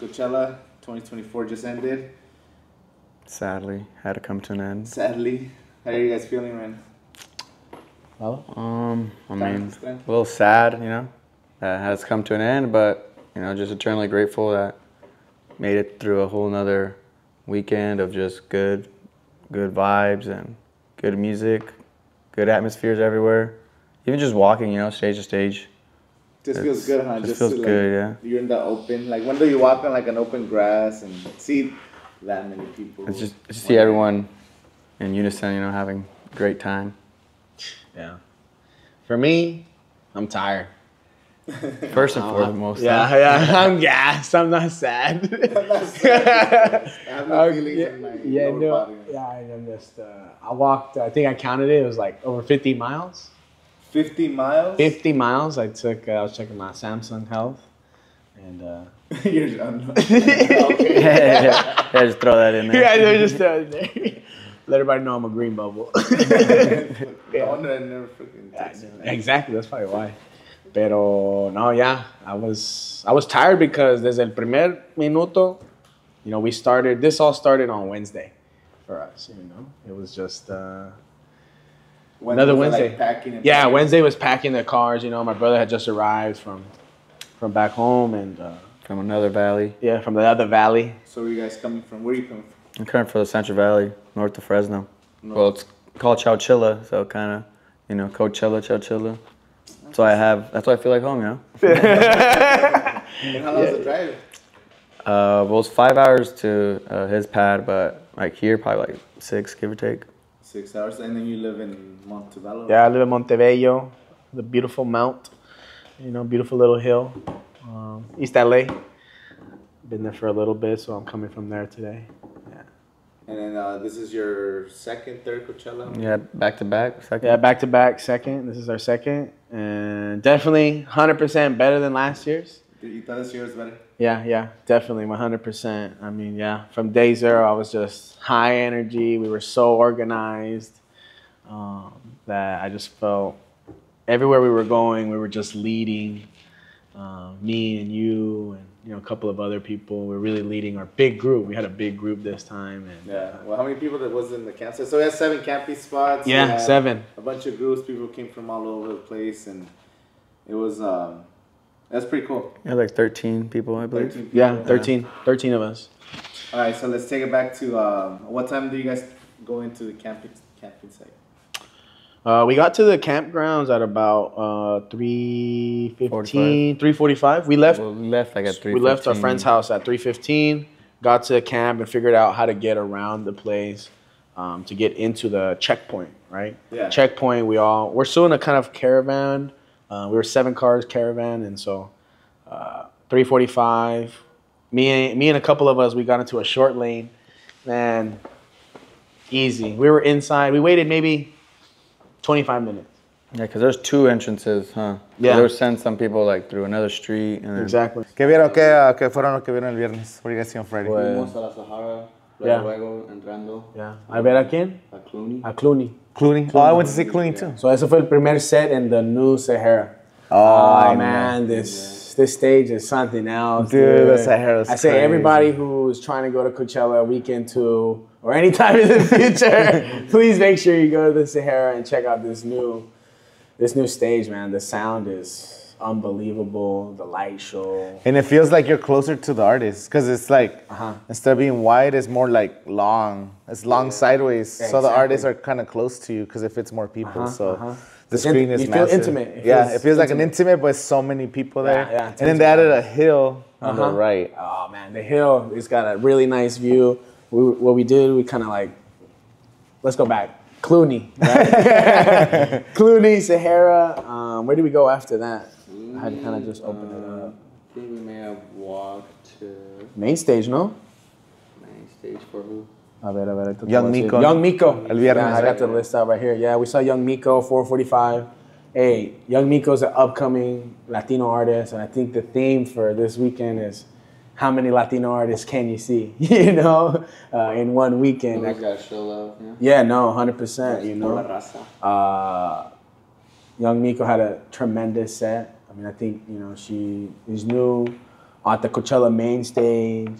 Coachella 2024 just ended. Sadly, had to come to an end. Sadly. How are you guys feeling, man? Well, I mean, a little sad, you know, that has come to an end, but, you know, just eternally grateful that made it through a whole nother weekend of just good vibes and good music, good atmospheres everywhere. Even just walking, you know, stage to stage. Just feels good, huh? Just feels good, like, yeah. You're in the open, like, when do you walk on, like, an open grass and see that many people? It's just, see everyone in unison, you know, having a great time. Yeah. For me, I'm tired. First and foremost. Yeah. I'm gassed. I'm not sad. I have no feelings in my lower body. Yeah, and then just, I walked, I think I counted it. It was like over 50 miles. 50 miles? 50 miles. I took, I was checking my Samsung Health. And, You're done. Okay. Yeah, just throw that in there. Yeah, just throw it in there. Let everybody know I'm a green bubble. Yeah. Exactly, that's probably why. Pero no, yeah, I was tired because desde el primer minuto, you know, this all started on Wednesday for us, you know. It was just another Wednesday. Like packing. Wednesday was packing the cars, you know. My brother had just arrived from back home and from another valley. Yeah, from the other valley. So were you guys coming from? Where are you coming from? I'm coming from the Central Valley, north of Fresno. North. Well, it's called Chowchilla, so kind of, you know, Coachella, Chowchilla. So that's why I feel like home, you know? And how long was the drive? Well, it was 5 hours to his pad, but like here, probably like 6, give or take. 6 hours, and then you live in Montebello? Right? Yeah, I live in Montebello, the beautiful mount, you know, beautiful little hill, East LA. Been there for a little bit, so I'm coming from there today. And then this is your second, third Coachella? Yeah, back-to-back, second. Yeah, back-to-back, second. This is our second. And definitely 100% better than last year's. You thought this year was better? Yeah, definitely, 100%. I mean, yeah, from day zero, I was just high energy. We were so organized that I just felt everywhere we were going, we were just leading. Me and you and, you know, a couple of other people. We're really leading our big group. We had a big group this time. And, well, how many people that was in the campsite? So we had 7 camping spots. Yeah, 7. A bunch of groups. People came from all over the place, and it was that's pretty cool. Yeah, like 13 people, I believe. 13 people. Yeah, 13 of us. All right, so let's take it back to what time do you guys go into the camping site? We got to the campgrounds at about 3:45. We left like at 3:15. We left our friend's house at 3:15. Got to the camp and figured out how to get around the place to get into the checkpoint. Right? Yeah. Checkpoint. We're still in a kind of caravan. We were 7 cars caravan, and so 3:45. Me and a couple of us, we got into a short lane. Man, easy. We were inside. We waited maybe 25 minutes. Yeah, because there's 2 entrances, huh? Yeah. They were sending some people like through another street. And then... Exactly. ¿Qué vieron? ¿Qué fueron los que vieron el viernes? What do you guys see on Friday? Fuimos a la Sahara, luego entrando. Yeah. ¿A ver a quién? A Clooney. A Clooney. Clooney. Oh, I went to see Clooney too. So, eso fue el primer set in the new Sahara. Oh man, this stage is something else. Dude, the Sahara is crazy. I say everybody who's trying to go to Coachella weekend 2, or any time in the future, please make sure you go to the Sahara and check out this new stage, man. The sound is unbelievable. The light show. And it feels like you're closer to the artist because it's like instead of being wide, it's more like long. It's long sideways. Yeah, so the artists are kind of close to you because it fits more people. The screen is massive. You feel intimate. It feels like an intimate, but so many people there. Yeah, and then they added a hill on the right. Oh, man. The hill, it's got a really nice view. What we did, we kind of like, let's go back. Clooney. Right? Clooney, Sahara. Where did we go after that? I had to kind of just open it up. I think we may have walked to... Main stage, no? Main stage for who? A ver, Young Miko. Young Miko. El viernes. Yeah, I got the list out right here. Yeah, we saw Young Miko, 4:45. Hey, Young Miko's an upcoming Latino artist, and I think the theme for this weekend is how many Latino artists can you see, you know, in one weekend? Like, got show love, yeah, no, 100%, you know. Young Miko had a tremendous set. I mean, I think, you know, she's new at the Coachella main stage.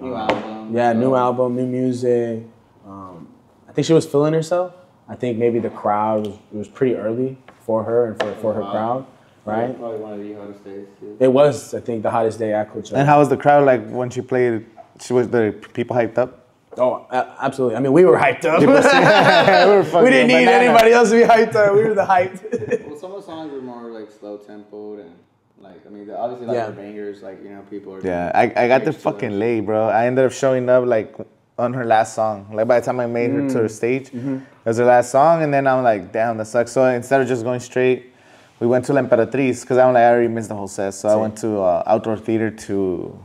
New album. Yeah, new album, new music. I think she was feeling herself. I think maybe the crowd was, it was pretty early for her and for her crowd, right? It was probably one of the hottest days too. It was, I think, the hottest day at Coachella. And how was the crowd like when she played? She was the people hyped up. Oh, absolutely. I mean, we were hyped up. We didn't need anybody else to be hyped up. We were the hyped. Well, some of the songs were more like slow tempoed and like, I mean, obviously like the bangers, like, you know, people are. Yeah, I got there fucking late, bro. I ended up showing up like on her last song. Like by the time I made her to her stage, it was her last song, and then I'm like, damn, that sucks. So instead of just going straight, we went to La Emperatriz because I'm like, I already missed the whole set. So I went to Outdoor Theater to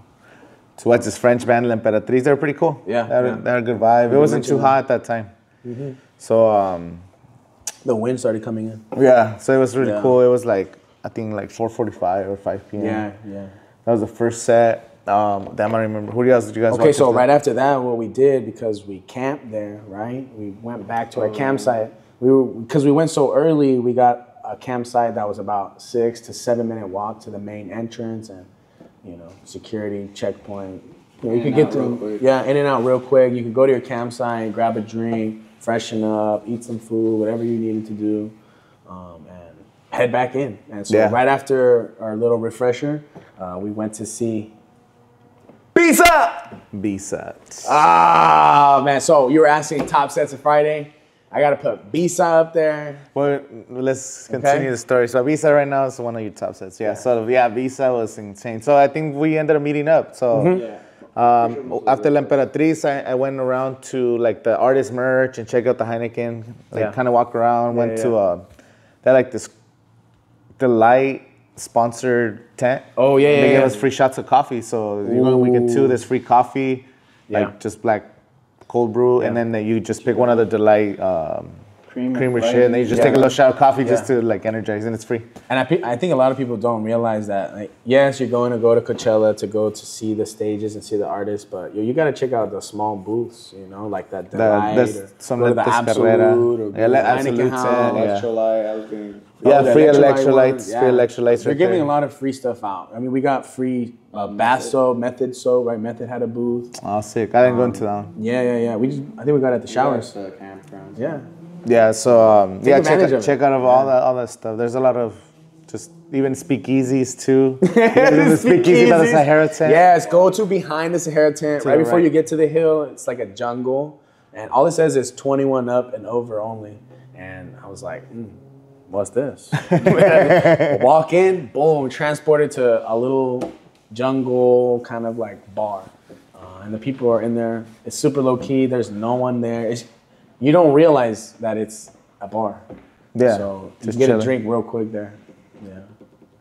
watch this French band, La Emperatriz. They were pretty cool. Yeah. They had a good vibe. It wasn't too hot at that time. So the wind started coming in. Yeah, so it was really cool. It was like, I think like 4:45 or 5 p.m. Yeah, yeah. That was the first set. Damn, I remember. Who else did you guys watch? Okay, so right after that, what we did, because we camped there, right? We went back to our campsite. Because we went so early, we got a campsite that was about 6 to 7 minute walk to the main entrance, and you know, security checkpoint. You know, you could get through. Yeah, in and out real quick. You could go to your campsite, grab a drink, freshen up, eat some food, whatever you needed to do, and head back in. And so right after our little refresher, we went to see Visa. Visa. Ah, man. So you were asking top sets of Friday. I gotta put Visa up there. Well, let's continue the story. So Visa right now is one of your top sets. Yeah. So yeah, Visa was insane. So I think we ended up meeting up. So after La Emperatriz, I went around to like the artist merch and check out the Heineken. Like kind of walk around. Went to they had like this Delight sponsored tent. Oh yeah. And they gave us free shots of coffee. So you know, we get two. There's free coffee. Yeah. Like just black cold brew, and then you just pick one of the Delight creamer shit, and then you just take a little shot of coffee just to like energize, and it's free. And I think a lot of people don't realize that, like, yes, you're going to go to Coachella to go to see the stages and see the artists, but you gotta check out the small booths, you know, like that Delight, or some of the Absolute, or Absolute, Electrolyte. I was getting free electrolytes, free electrolytes. They're giving a lot of free stuff out. I mean, we got free bath soap, Method soap, right? Method had a booth. Oh, sick! I didn't go into that one. Yeah. I think we got at the showers. Yeah. So check out all that stuff. There's a lot of just even speakeasies too. The speakeasy by the Sahara tent. Yes, go to behind the Sahara tent right before you get to the hill. It's like a jungle, and all it says is 21 up and over only. And I was like, what's this? Walk in, boom, transported to a little jungle kind of like bar. And the people are in there. It's super low key. There's no one there. You don't realize that it's a bar. Yeah. So just get a drink real quick there. Yeah.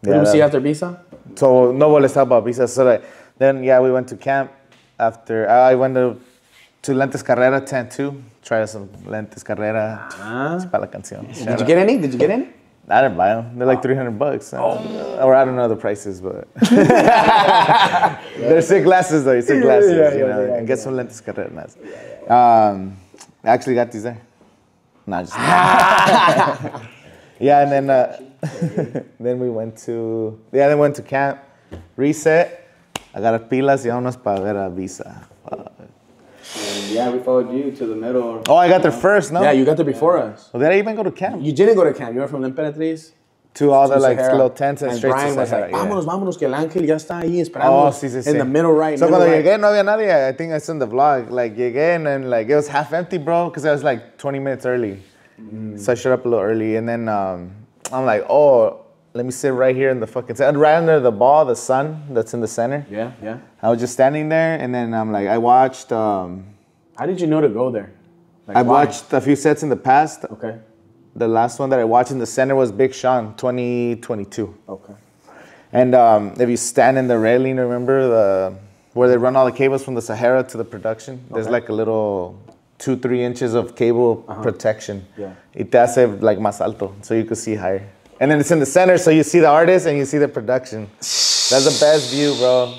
What did we see after Visa? So let's talk about Visa. So then we went to camp after. I went to Lentes Carrera tent too. Try some Lentes Carrera. Es para la canción. Did you get any? I didn't buy them. They're like $300. Or I don't know the prices, but they're sick glasses though. And get some Lentes Carreras. I actually got these there. Nah, just yeah, and then then we went to camp, reset. I got a pilas y unos para ver a Visa. Yeah, we followed you to the middle. Oh, I got there first, no? Yeah, you got there before us. Well, did I even go to camp? You didn't go to camp. You were from La Emperatriz. To all the like little tents and straight to Sahara. Was like, vámonos, que el ángel ya está ahí esperando. Oh, sí. In the middle right. So middle cuando llegué, no había nadie. I think I seen the vlog. Like, llegué and then like, it was half empty, bro, because I was like 20 minutes early. So I showed up a little early. And then I'm like, let me sit right here in the fucking tent. Right under the ball, the sun that's in the center. Yeah, yeah. I was just standing there, and then I'm like, I watched. How did you know to go there? Like, I watched a few sets in the past. Okay. The last one that I watched in the center was Big Sean, 2022. Okay. And if you stand in the railing, remember where they run all the cables from the Sahara to the production? There's like a little 2-3 inches of cable protection. Yeah. It does have like más alto, so you could see higher. And then it's in the center, so you see the artist and you see the production. That's the best view, bro.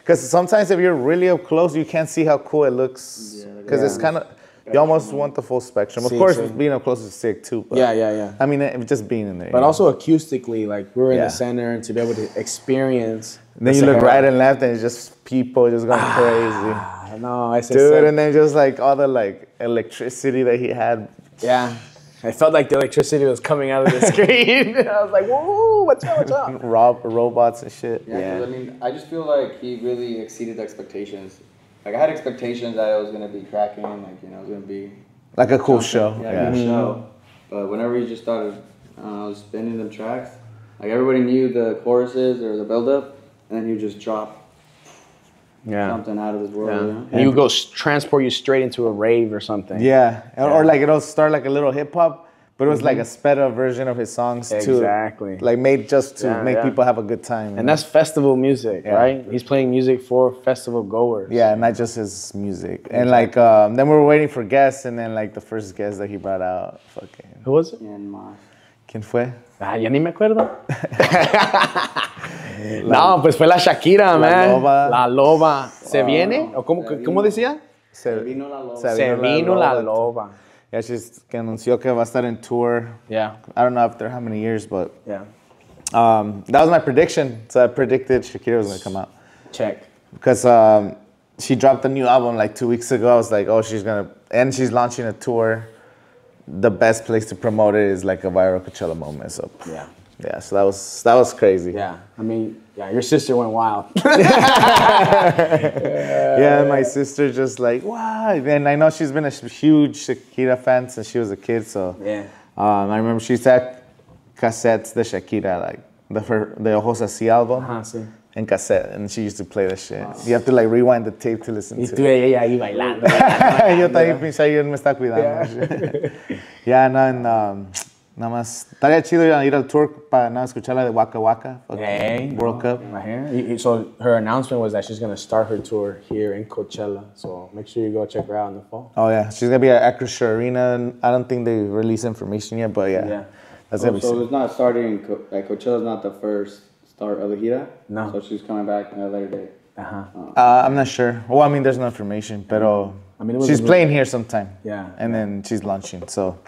Because sometimes if you're really up close, you can't see how cool it looks. Because it's kind of, You almost want the full spectrum. Of course, being up close is sick too. But yeah. I mean, just being in there. But also acoustically, like we're in the center, and to be able to experience. And then you look right and left, and it's just people just going crazy. No, I said, dude, and then just like all the like electricity that he had. Yeah. I felt like the electricity was coming out of the screen. I was like, whoa, what's up, what's up? Robots and shit. Yeah, I mean, I just feel like he really exceeded expectations. Like, I had expectations that I was going to be cracking, like, you know, it was going to be... like a cool show. Yeah, a cool show. But whenever you just started spinning them tracks, like, everybody knew the choruses or the build-up, and then you just drop something out of this world. You know? And you go transport you straight into a rave or something. Yeah. Or like it'll start like a little hip hop, but it was like a sped up version of his songs too. Exactly. Like made just to make people have a good time. And that's festival music, right? He's playing music for festival goers. Yeah, not just his music. Exactly. And like then we were waiting for guests, and then like the first guest that he brought out, fucking. Who was it? ¿Quién fue? Ah, ya ni me acuerdo. No, pues fue la Shakira, man. Loba. La Loba. ¿Se viene? ¿O cómo, cómo decía? Se vino la Loba. Se vino la Loba. Yeah, she's que anunció que va a estar en tour. Yeah. I don't know after how many years, but... yeah. That was my prediction. So I predicted Shakira was going to come out. Check. Because she dropped a new album like 2 weeks ago. I was like, oh, she's going to... and she's launching a tour. The best place to promote it is like a viral Coachella moment. So yeah, so that was crazy. Yeah, I mean, yeah, your sister went wild. Yeah, my sister just like, wow. And I know she's been a huge Shakira fan since she was a kid. So yeah, I remember she had cassettes de Shakira, like the Ojos Así album. And cassette, and she used to play that shit. You have to like rewind the tape to listen to it. Yo también pensaba que él me está cuidando. Yeah, no, and nada más. Estaría chido ir al tour para nada escuchar la de Waka Waka. Hey, World Cup. So her announcement was that she's gonna start her tour here in Coachella. So make sure you go check her out in the fall. Oh yeah, she's gonna be at Acrisure Arena. I don't think they released information yet, but yeah, that's gonna be sick. So it's not starting. Like Coachella's not the first. Start of the Gira? No. So she's coming back at a later date. I'm not sure. Well, I mean, there's no information, but I mean, she's playing here sometime. Yeah. And then she's launching. So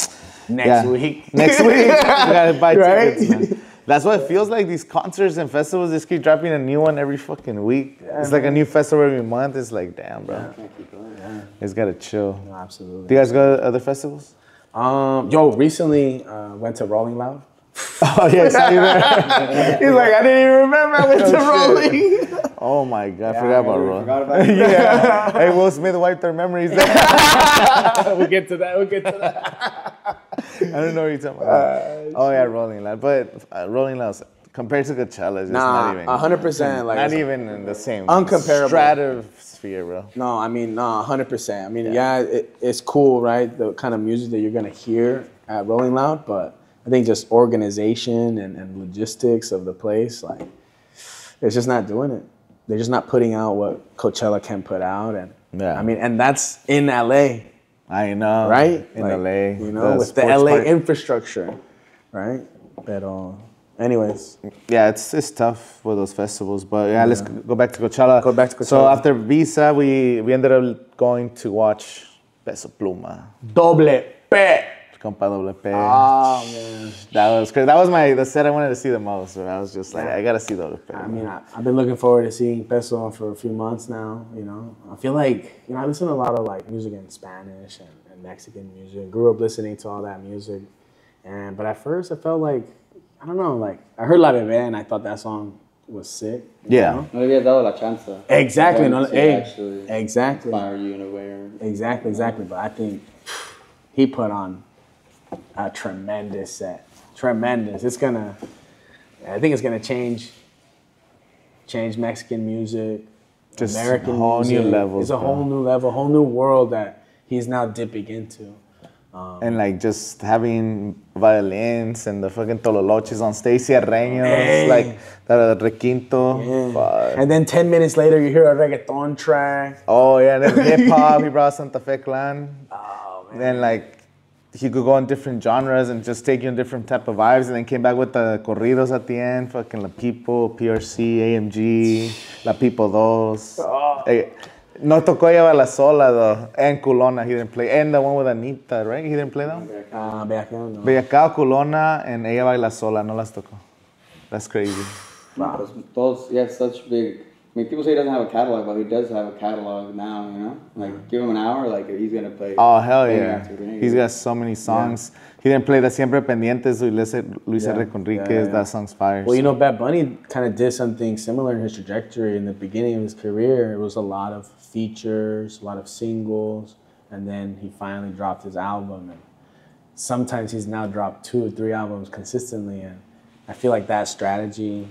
next week. Next week. We gotta buy tickets, man. That's what it feels like. These concerts and festivals just keep dropping a new one every fucking week. Yeah, it's like a new festival every month. It's like, damn, bro. Yeah, I can't keep going. Yeah. It's gotta chill. No, absolutely. Do you guys go to other festivals? Yo, recently went to Rolling Loud. Oh yeah, he's like, I didn't even remember I went to Rolling. Oh my god, forgot about Rolling. Yeah. Hey, Will Smith wiped their memories. We'll get to that. I don't know what you're talking about. Oh yeah, Rolling Loud. But Rolling Loud compared to Coachella, it's not even 100%. Like not even in the same stratosphere, bro. No, I mean, no, 100%. I mean, it's cool, right? The kind of music that you're gonna hear at Rolling Loud, but. I think just organization and logistics of the place, like, it's just not doing it. They're just not putting out what Coachella can put out. And I mean, and that's in LA. I know. Right? In like, LA. You know, with the LA infrastructure. Right? But anyways. Yeah, it's tough with those festivals. But yeah, let's go back to Coachella. Go back to Coachella. So after Visa, we ended up going to watch Peso Pluma. Doble P. Compa Doble P. Oh man, that was crazy. That was the set I wanted to see the most. So I was just like, I gotta see Doble P. I mean, I've been looking forward to seeing Peso for a few months now. You know, I feel like I listen to a lot of like music in Spanish and Mexican music. Grew up listening to all that music, but at first I felt like I don't know. Like I heard La Bebé and I thought that song was sick. Yeah. No le habías dado la chance. Exactly. No. Exactly. Inspire you in a way. Exactly. But I think he put on. A tremendous set. Tremendous. It's gonna, I think it's gonna change Mexican music, just American whole music. New level. It's a whole new level, whole new world that he's now dipping into. And like just having violins and the fucking tololoches on stage, Cierreños, like the requinto. And then 10 minutes later, you hear a reggaeton track. Oh yeah, and then hip hop, he brought Santa Fe Klan. Oh man. And then like, he could go on different genres and just take you on different type of vibes, and then came back with the corridos at the end, fucking La People, PRC, AMG, La People Dos. Oh. No tocó llevarla sola, though. And Culona, he didn't play. And the one with Anita, right? He didn't play that one? Bellacao, no. Bellacao, Culona, and Ella Baila Sola. No las tocó. That's crazy. Wow. Those, yeah, such big... I mean, people say he doesn't have a catalog, but he does have a catalog now, you know? Like, give him an hour, like, he's going to play. Oh, hell yeah. He's got so many songs. Yeah. He didn't play that Siempre Pendientes, Luis Enriquez, that song's fire. Well, so. You know, Bad Bunny kind of did something similar in his trajectory. In the beginning of his career, it was a lot of features, a lot of singles, and then he finally dropped his album. And sometimes he's now dropped 2 or 3 albums consistently, and I feel like that strategy...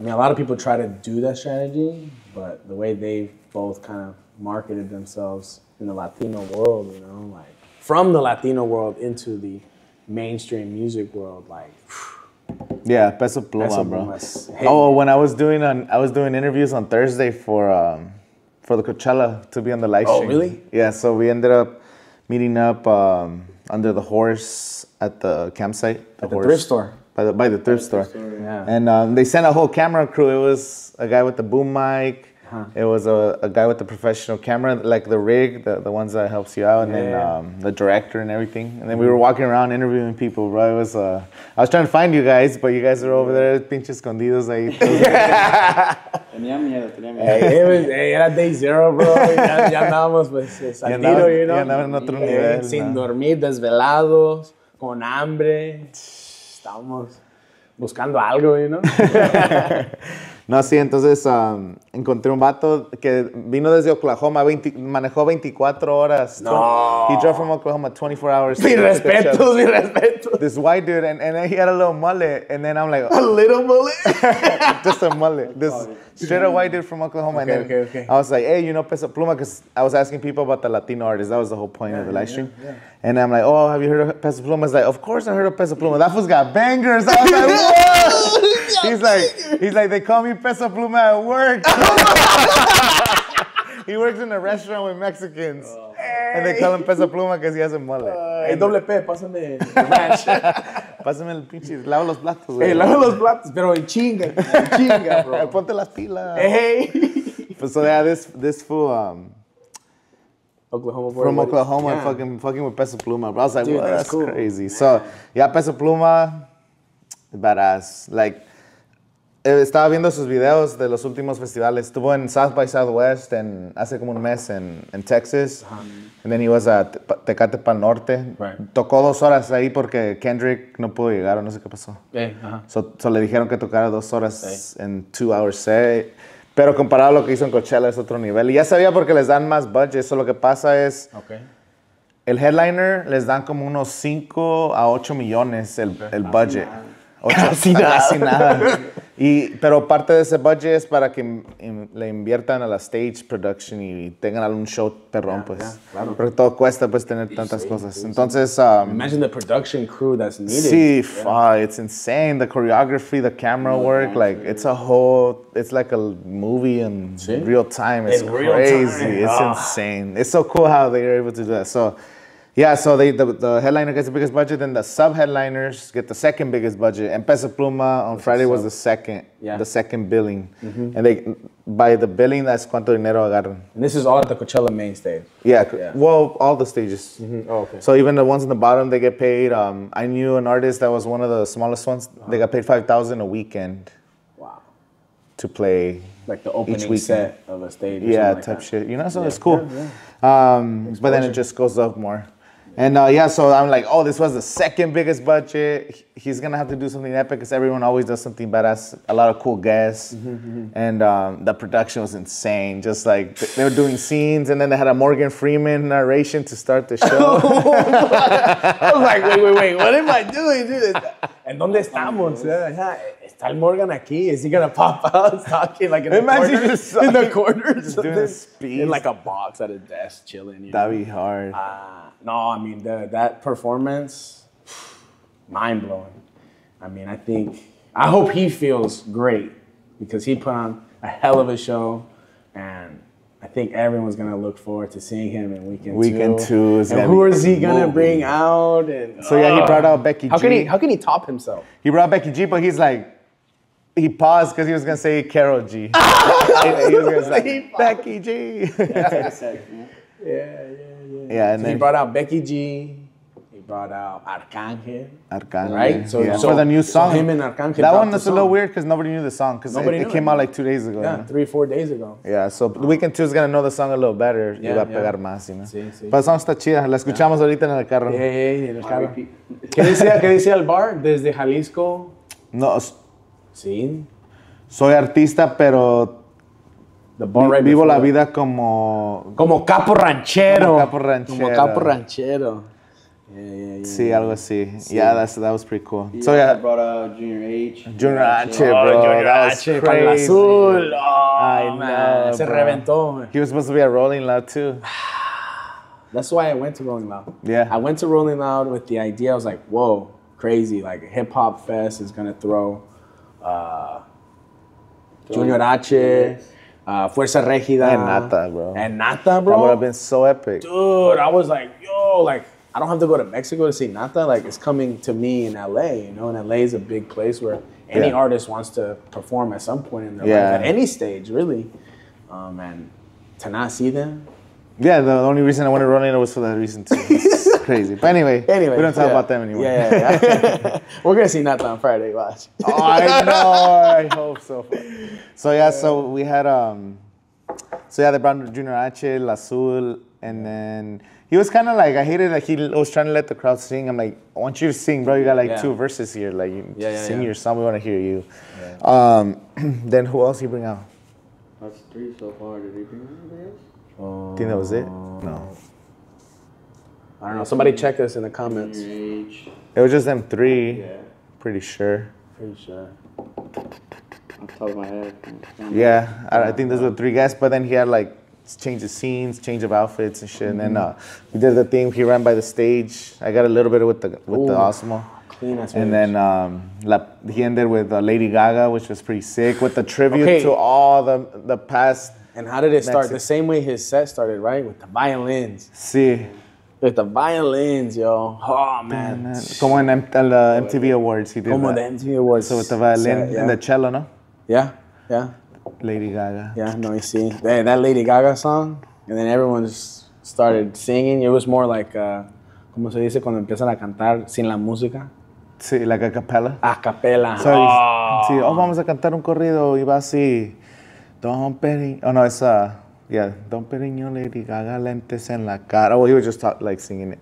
I mean, a lot of people try to do that strategy, but the way they both kind of marketed themselves in the Latino world, you know, like from the Latino world into the mainstream music world, like. Yeah, Peso Pluma, bro. Hey, oh, when I was doing interviews on Thursday for the Coachella to be on the live stream. Oh, really? Yeah, so we ended up meeting up under the horse at the campsite. The thrift store. By the thrift store. Yeah. And they sent a whole camera crew. It was a guy with the boom mic. Huh. It was a guy with the professional camera, like the rig, the ones that helps you out, and the director and everything. And then we were walking around interviewing people, bro. It was, I was trying to find you guys, but you guys were over there, pinche escondidos. Era day zero, bro. Ya andábamos, pues, al tiro, you know. Ya andábamos en otro nivel. Sin dormir, desvelados, con hambre. Estábamos buscando algo, you know? No, sí, entonces encontré un vato que vino desde Oklahoma, manejó 24 horas. No. He drove from Oklahoma 24 hours. Mi respetos, mi respetos. This white dude, and then he had a little mullet, and then I'm like, a little mullet? Just a mullet. This straight up white dude from Oklahoma. Okay, and then I was like, hey, you know Peso Pluma? Because I was asking people about the Latino artists. That was the whole point of the live stream. Yeah. And I'm like, oh, have you heard of Peso Pluma? He's like, of course I heard of Peso Pluma. That fool's got bangers. I was like, whoa! He's like, they call me Peso Pluma at work. He works in a restaurant with Mexicans. Oh. And they call him Peso Pluma because he has a mullet. Hey, doble P, pásame el ranch. Pásame el pinche, lavo los platos. Hey, lavo los platos, pero en chinga, bro. Ponte las pilas. Hey. So yeah, this fool, Oklahoma boy, from Oklahoma, fucking with Peso Pluma. But I was like, dude, wow, that's cool. Crazy. So, yeah, Peso Pluma, badass. Like, estaba viendo sus videos de los últimos festivales. Estuvo en South by Southwest hace como un mes en Texas. And then he was at Tecate Pal Norte. Right. Tocó 2 horas ahí porque Kendrick no pudo llegar o no sé qué pasó. So le dijeron que tocara 2 horas en 2 hours set. Pero comparado a lo que hizo en Coachella es otro nivel. Y ya sabía porque les dan más budget. Eso lo que pasa es... El headliner les dan como unos 5 a 8 millones el budget. Casi nada. Pero parte de ese budget es para que le inviertan a la stage production y tengan algún show perrón, pues. Claro. Porque todo cuesta, pues, tener tantas cosas. Entonces... Imagine the production crew that's needed. Sí, it's insane. The choreography, the camera work, like, it's a whole... It's like a movie in real time. It's crazy. It's insane. It's so cool how they are able to do that. So, yeah, so the headliner gets the biggest budget, then the sub-headliners get the second biggest budget. And Peso Pluma on Friday was the second billing. And by the billing, that's cuánto dinero agarran. And this is all at the Coachella main stage. Yeah. Well, all the stages. Oh, okay. So even the ones on the bottom, they get paid. I knew an artist that was one of the smallest ones. They got paid $5,000 a weekend. Wow. To play. Like the opening set of a stage. Yeah, type shit. You know, so it's cool. But then it just goes up more. And yeah, so I'm like, oh, this was the second biggest budget. He's going to have to do something epic because everyone always does something badass. A lot of cool guests. And the production was insane. Just like they were doing scenes and then they had a Morgan Freeman narration to start the show. I was like, wait, what am I doing, dude? ¿En dónde estamos? Está el Morgan aquí. Is he going to pop out talking like in the corner? In the corner? Just doing a speech. In like a box at a desk chilling. That'd be hard. No, I mean, that performance, mind-blowing. I mean, I hope he feels great because he put on a hell of a show, and I think everyone's going to look forward to seeing him in Weekend 2. And who is he going to bring out? And, so, yeah, he brought out Becky G. How can he top himself? He brought Becky G, but he's like, He paused because he was going to say Carol G. He was going to say Becky G. That's what I said, man. Yeah. Yeah, and so then he brought out Becky G. He brought out Arcángel. Right? So, yeah. So for the new song. So him and Arcángel. That one was a little weird because nobody knew the song. Because it came out like 2 days ago. Yeah, you know? 3 or 4 days ago. Yeah, so Weekend 2 is going to know the song a little better. Yeah, y va a pegar más, you know? Sí, sí. Pero song está chida. La escuchamos ahorita en el carro. Yeah, yeah, en el carro. ¿Qué decía el bar? Desde Jalisco. No. Sí. Soy artista, pero... vivo la vida como... Como capo ranchero. Como capo ranchero. Yeah. Sí, algo así. Sí. Yeah, that was pretty cool. Yeah, so yeah, I brought out Junior H. Junior H, bro. That was crazy. Para el azul. Oh, I know, se reventó, man. He was supposed to be at Rolling Loud, too. That's why I went to Rolling Loud. Yeah. I went to Rolling Loud with the idea. I was like, whoa, crazy. Like, hip-hop fest is going to throw... Junior H, Fuerza Regida, and Nata, bro. That would have been so epic, dude. I was like, yo, like I don't have to go to Mexico to see Nata. Like it's coming to me in LA, you know. And LA is a big place where any artist wants to perform at some point in their life, at any stage, really. And to not see them. Yeah, the only reason I wanted to run in was for that reason too. It's crazy. But anyway, we don't talk about them anymore. Yeah. We're going to see Nata on Friday, watch. Oh, I know. I hope so. So, yeah, so we had, they brought Junior H, La Azul, and then he was kind of like, I hated that he was trying to let the crowd sing. I'm like, I want you to sing, bro. You got like two verses here. Like, you sing your song. We want to hear you. Yeah. Then who else did he bring out? That's three so far. Did he bring out anybody else? I think that was it? No. I don't know. Somebody check us in the comments. It was just them three. Yeah. Pretty sure. On top of my head. Yeah. I think those were three guys. But then he had like change of scenes, change of outfits and shit. Mm-hmm. And then we did the thing. He ran by the stage. I got a little bit with the Osmo. And then he ended with Lady Gaga, which was pretty sick. With the tribute to all the past. And how did it start? The same way his set started, right? With the violins. Sí. With the violins, yo. Oh, man. Como en the MTV Awards, he did Como the MTV Awards. So with the violin and the cello, no? Yeah. Lady Gaga. Yeah, no, you see. That Lady Gaga song. And then everyone just started singing. It was more like, como se dice cuando empiezan a cantar sin la música? Sí, like a cappella. A cappella. So vamos a cantar un corrido y va así. Don Periño, oh no, it's Don Periño, Lady Gaga, lentes en la cara. Well, he was just like singing it.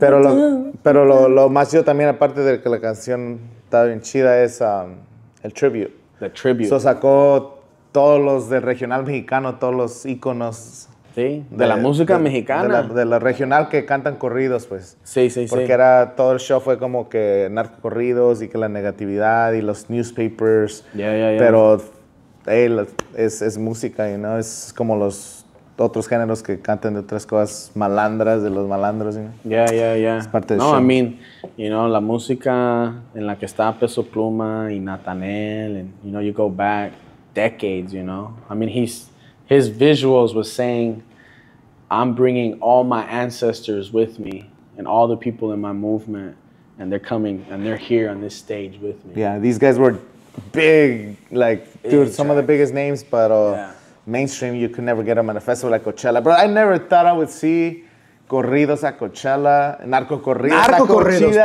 Pero lo más yo también, aparte de que la canción está bien chida, es el tribute. The tribute. So sacó todos los del regional mexicano, todos los íconos. Sí, de la música mexicana. De la regional que cantan corridos, pues. Sí. Porque era, todo el show fue como que narcocorridos y que la negatividad y los newspapers. Yeah. Pero... Hey, es música, you know? Es como los otros géneros que cantan de otras cosas malandras, de los malandros, you know? Yeah. Es parte del show. I mean, you know, la música en la que está Peso Pluma y Nathaniel, and, you know, you go back decades, you know? I mean, his visuals was saying, I'm bringing all my ancestors with me and all the people in my movement, and they're coming, and they're here on this stage with me. Yeah, these guys were... Big, like, dude, some of the biggest names, but mainstream, you could never get them at a festival like Coachella. Bro, I never thought I would see corridos at Coachella, narco corridos,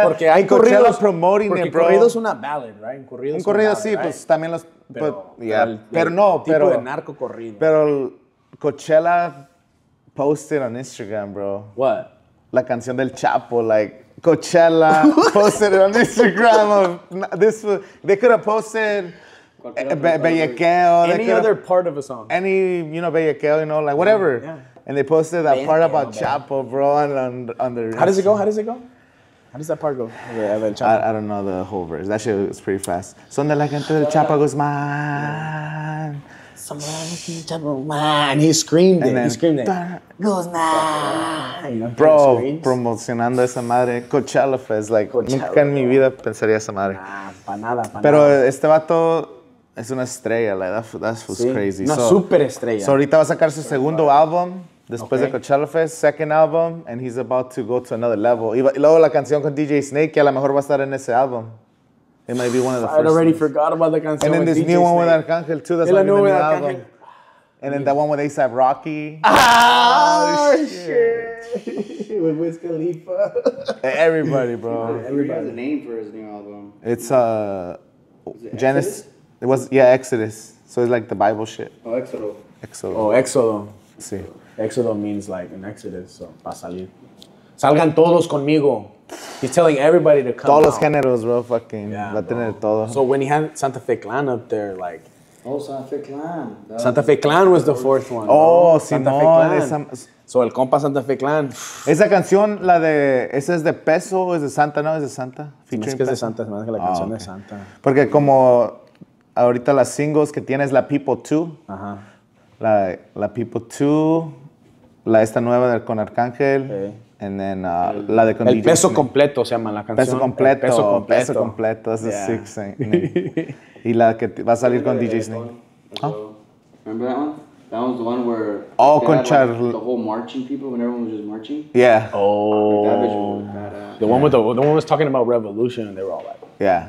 porque hay corridos promoting it, bro. Corridos una ballad, right? Un corrido, sí, right? Pues también los, pero tipo de narco corrido. Pero Coachella posted on Instagram, bro. What? La canción del Chapo, like. Coachella posted it on Instagram of this. They could have posted Bellaqueo. Any other part of a song. Any, you know, Bellaqueo, you know, like whatever. Yeah. And they posted that part about Chapo, bro, on the. How does it go? How does that part go? I don't know the whole verse. That shit was pretty fast. Son de la gente del Chapo goes man. And he screamed it. Guzmán. You know, bro, promocionando esa madre. Coachella Fest, like, Coachella, nunca en mi vida pensaría esa madre. Nah, pa' nada. Pero este vato es una estrella, like, that was crazy. Una super estrella. So ahorita va a sacar su segundo álbum, después de Coachella Fest, second album, and he's about to go to another level. Y luego la canción con DJ Snake, que a lo mejor va a estar en ese álbum. It might be one of the first. I already forgot about the canción. And then this new one with Arcángel too. That's new with Arcángel. And then that one with A$AP Rocky. Oh shit! With Wiz Khalifa. Everybody, bro. Everybody has a name for his new album. It's Genesis. It was Exodus. So it's like the Bible shit. Oh, Exodus. Exodus. Oh, Exodus. See. Exodus means like an exodus. So para salir. Salgan todos conmigo. He's telling everybody to come. Todos los géneros, bro. Fucking. Yeah, va a tener todo. So when he had Santa Fe Klan up there, like. Oh, Santa Fe Klan. Santa Fe Klan was the fourth one. Oh, bro. Santa Fe Klan. So el compa Santa Fe Klan. Esa canción, la de. Esa es de Peso, es de Santa, ¿no? Es de Santa. Es que es de Santa, se me hace que la canción okay. de Santa. Porque como ahorita las singles que tienes, la People 2. Ajá. La People 2. La esta nueva con Arcángel. Okay. And then la de El Peso Completo se llama la canción. Peso Completo. El Peso Completo. Peso Completo. That's yeah. the sixth name. Y la que va a salir con DJ Snake. Huh? Remember that one? That was the one where oh, con had, like, the whole marching people when everyone was just marching. Yeah. Oh. Like, that visual was badass. The one with the one was talking about revolution and they were all like. Yeah.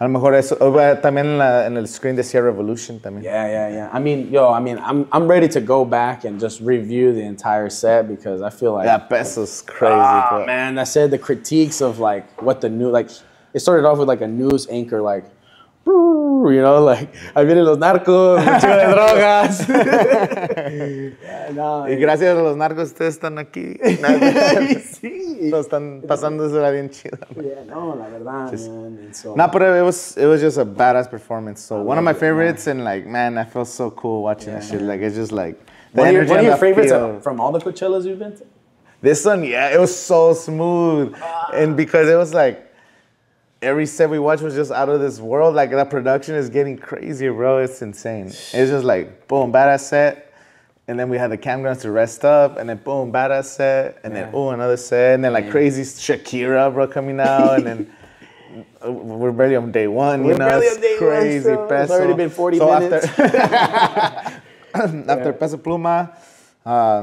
A lo mejor eso también en el screen decía Revolution también. Yeah, yeah, yeah. I mean, yo, I'm ready to go back and just review the entire set because I feel like that Peso's crazy. Ah, bro. Man, I said the critiques of like what the new like it started off with like a news anchor like, you know, like ahí vienen los narcos, chico de drogas. Yeah, no, y gracias a los narcos ustedes están aquí. Sí. Lo están pasándosela bien chido. Yeah, no, la verdad, just, man. So, nah, but it was just a badass performance. So one of my favorites, man. And like man, I felt so cool watching that shit. Like it's just like the what are your favorites from all the Coachellas you've been to? This one, yeah, it was so smooth, and because it was like. Every set we watched was just out of this world. Like, that production is getting crazier, bro. It's insane. It's just like, boom, badass set. And then we had the campgrounds to rest up. And then, boom, badass set. And then, oh, another set. And then, like, crazy Shakira, bro, coming out. And then we're barely on day one. You know, it's crazy. It's already been 40 minutes. After Peso Pluma, I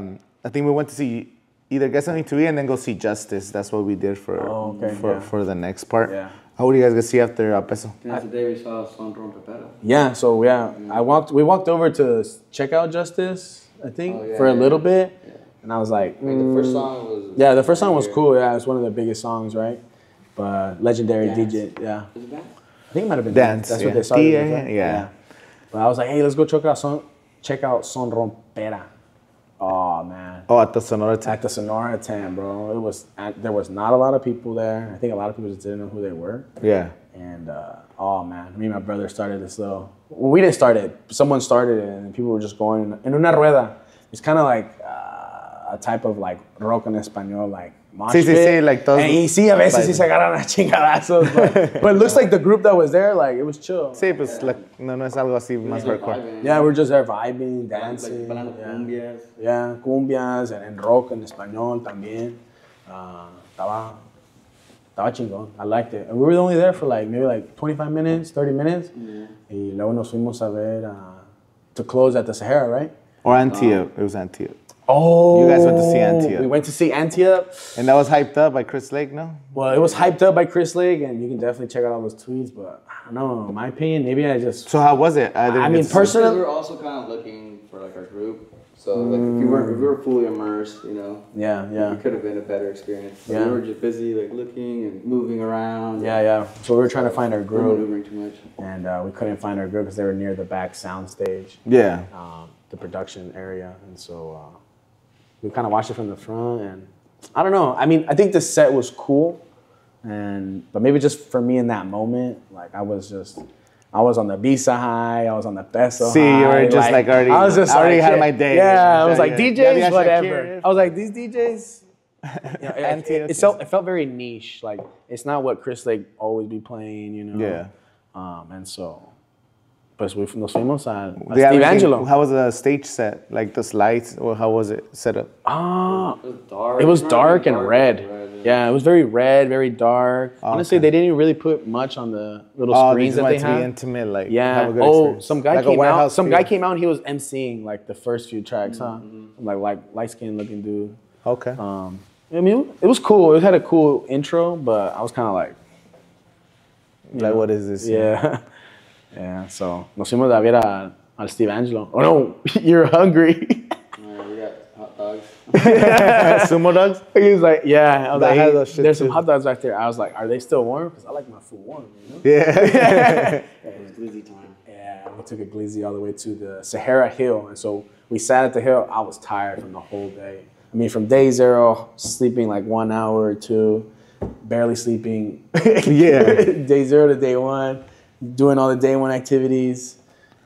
think we went to see... Either get something to eat and then go see Justice. That's what we did for the next part. Yeah. How would you guys go see after Peso? That's the day we saw Son Rompera. Yeah. So yeah, we walked over to check out Justice. I think for a little bit, and I was like, the first song was the first song was cool. Yeah, it's one of the biggest songs, right? But legendary DJ. Yeah. Was it Dance? I think it might have been Dance. That's what they started. Yeah. But I was like, hey, let's go check out Son Rompera. Oh man! Oh, at the Sonora tent. At the Sonora tent, bro. It was there was not a lot of people there. I think a lot of people just didn't know who they were. Yeah. And oh man, me and my brother started this little. Well, we didn't start it. Someone started it, and people were just going en una rueda. It's kind of like a type of like rock en español, like mosh pit. Sí, sí, sí, like those. And sí, a veces sí se agarran a chingadazos. But it looks like the group that was there, like it was chill. Sí, pues like, no es algo así más hardcore. Yeah, we're just there vibing, dancing. Like cumbias. Yeah, cumbias and rock en español también. Estaba chingón. I liked it. And we were only there for like maybe like 25 minutes, 30 minutes. Yeah. Y luego nos fuimos a ver to close at the Sahara, right? Or Antioch. It was Antioch. Oh, you guys went to see Antioch. We went to see Antioch. And that was hyped up by Chris Lake, no? Well, it was hyped up by Chris Lake, and you can definitely check out all those tweets, but I don't know, in my opinion, maybe I just... So how was it? I mean, personally... We were also kind of looking for, like, our group. So, like, if we were fully immersed, you know? Yeah, yeah. It could have been a better experience. So we were just busy, like, looking and moving around. Yeah, yeah. So we were trying to find our group. We were maneuvering too much. And we couldn't find our group because they were near the back soundstage. Yeah. The production area, and so... We kind of watched it from the front, and I don't know. I mean, I think the set was cool, but maybe just for me in that moment, like I was on the Visa high, I was on the Peso high. You were just like already. I was just already had my day. Yeah, I was like DJs, whatever. I was like these DJs. It felt very niche. Like it's not what Chris Lake always be playing, you know. Yeah. And so. Nos fuimos a Steve Angelo. How was the stage set? Like the lights, or how was it set up? It was dark and red. Yeah, it was very red, very dark. Oh, honestly, they didn't really put much on the little screens that they had. Be intimate, like have a good experience. Some guy came out and he was emceeing like the first few tracks, Like light-skinned looking dude. Okay. I mean, it was cool. It had a cool intro, but I was kind of like. Like, what is this? Yeah. Yeah, so nos fuimos a ver al Steve Angelo. Oh, no, you're hungry. We got hot dogs. Sumo dogs? He was like, yeah. I was like, hey, there's some hot dogs right there. I was like, are they still warm? Because I like my food warm, you know? Yeah. It was glizzy time. Yeah, we took a glizzy all the way to the Sahara Hill. And so we sat at the hill. I was tired from the whole day. I mean, from day zero, sleeping like 1 hour or two, barely sleeping. Yeah. Day zero to day one. Doing all the day one activities,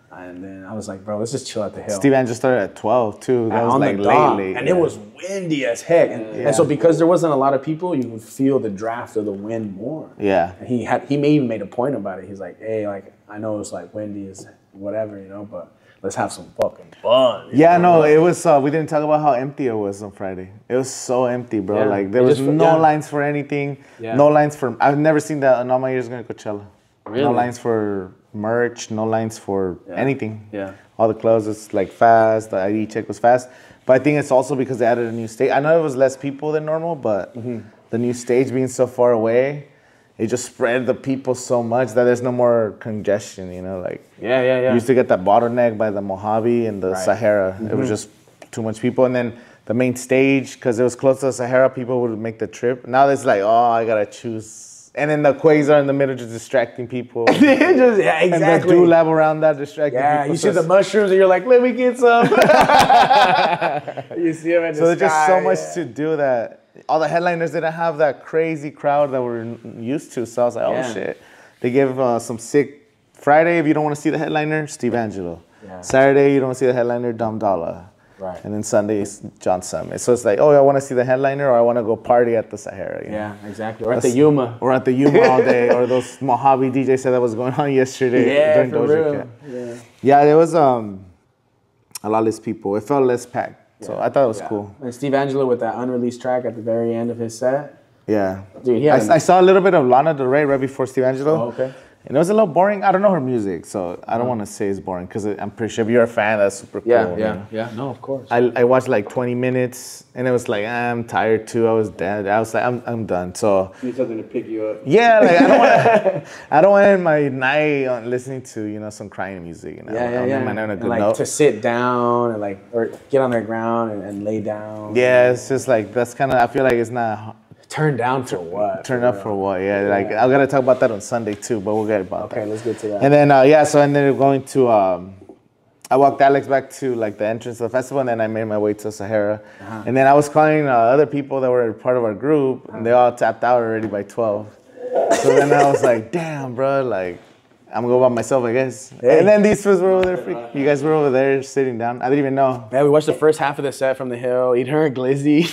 and then I was like, bro, let's just chill at the hill. Steve Angelo started at 12 too. That was like late. And it was windy as heck. And so because there wasn't a lot of people, you would feel the draft of the wind more. Yeah. And he even made a point about it. He's like, hey, like, I know it's like windy as whatever, you know, but let's have some fucking fun. Yeah, know? No, it was, we didn't talk about how empty it was on Friday. It was so empty, bro. Yeah. Like, there was no lines for anything. Yeah. No lines for, I've never seen that in all my years going to Coachella. Really? No lines for merch, no lines for anything. Yeah. All the clubs, it's like fast. The ID check was fast. But I think it's also because they added a new stage. I know it was less people than normal, but the new stage being so far away, it just spread the people so much that there's no more congestion, you know? Like, yeah. You used to get that bottleneck by the Mojave and the Sahara. It was just too much people. And then the main stage, because it was close to the Sahara, people would make the trip. Now it's like, oh, I got to choose. And then the quasar in the middle just distracting people. Exactly. And the dewlap around that distracting people. Yeah, you see the mushrooms and you're like, let me get some. You see them in the sky. So there's just so much to do that. All the headliners didn't have that crazy crowd that we're used to. So I was like, oh, shit. They gave some sick... Friday, if you don't want to see the headliner, Steve Angelo. Yeah. Saturday, you don't want to see the headliner, Dom Dolla. Right. And then Sunday is John Summit. So it's like, oh, I want to see the headliner or I want to go party at the Sahara. You know? Exactly. Or at the Yuma. Or at the Yuma all day. Or those Mojave DJ set that was going on yesterday. Yeah, for real. Yeah, there was a lot less people. It felt less packed. Yeah. So I thought it was cool. And Steve Angelo with that unreleased track at the very end of his set. Yeah. Dude, yeah. I saw a little bit of Lana Del Rey right before Steve Angelo. Oh, okay. And it was a little boring. I don't know her music, so I don't want to say it's boring because I'm pretty sure if you're a fan, that's super cool. Yeah. No, of course. I watched like 20 minutes, and it was like, I'm tired too. I was dead. I was like, I'm done. So you need something to pick you up. Yeah, like I don't want to end my night on listening to some crying music. You know? I don't end my night on a good note. To sit down and or get on the ground and lay down. Yeah, it's just like that's kind of. I feel like it's not. Turned down for what? Turned up for what? Yeah, like I gotta talk about that on Sunday too, but we'll get about that. Okay, let's get to that. And then so I ended up going to. I walked Alex back to like the entrance of the festival, and then I made my way to Sahara. And then I was calling other people that were part of our group, and they all tapped out already by 12. So then I was like, damn, bro, like I'm gonna go by myself, I guess. Hey. And then these fools were over there. You guys were over there sitting down. I didn't even know. Yeah, we watched the first half of the set from the hill, eating her glizzy,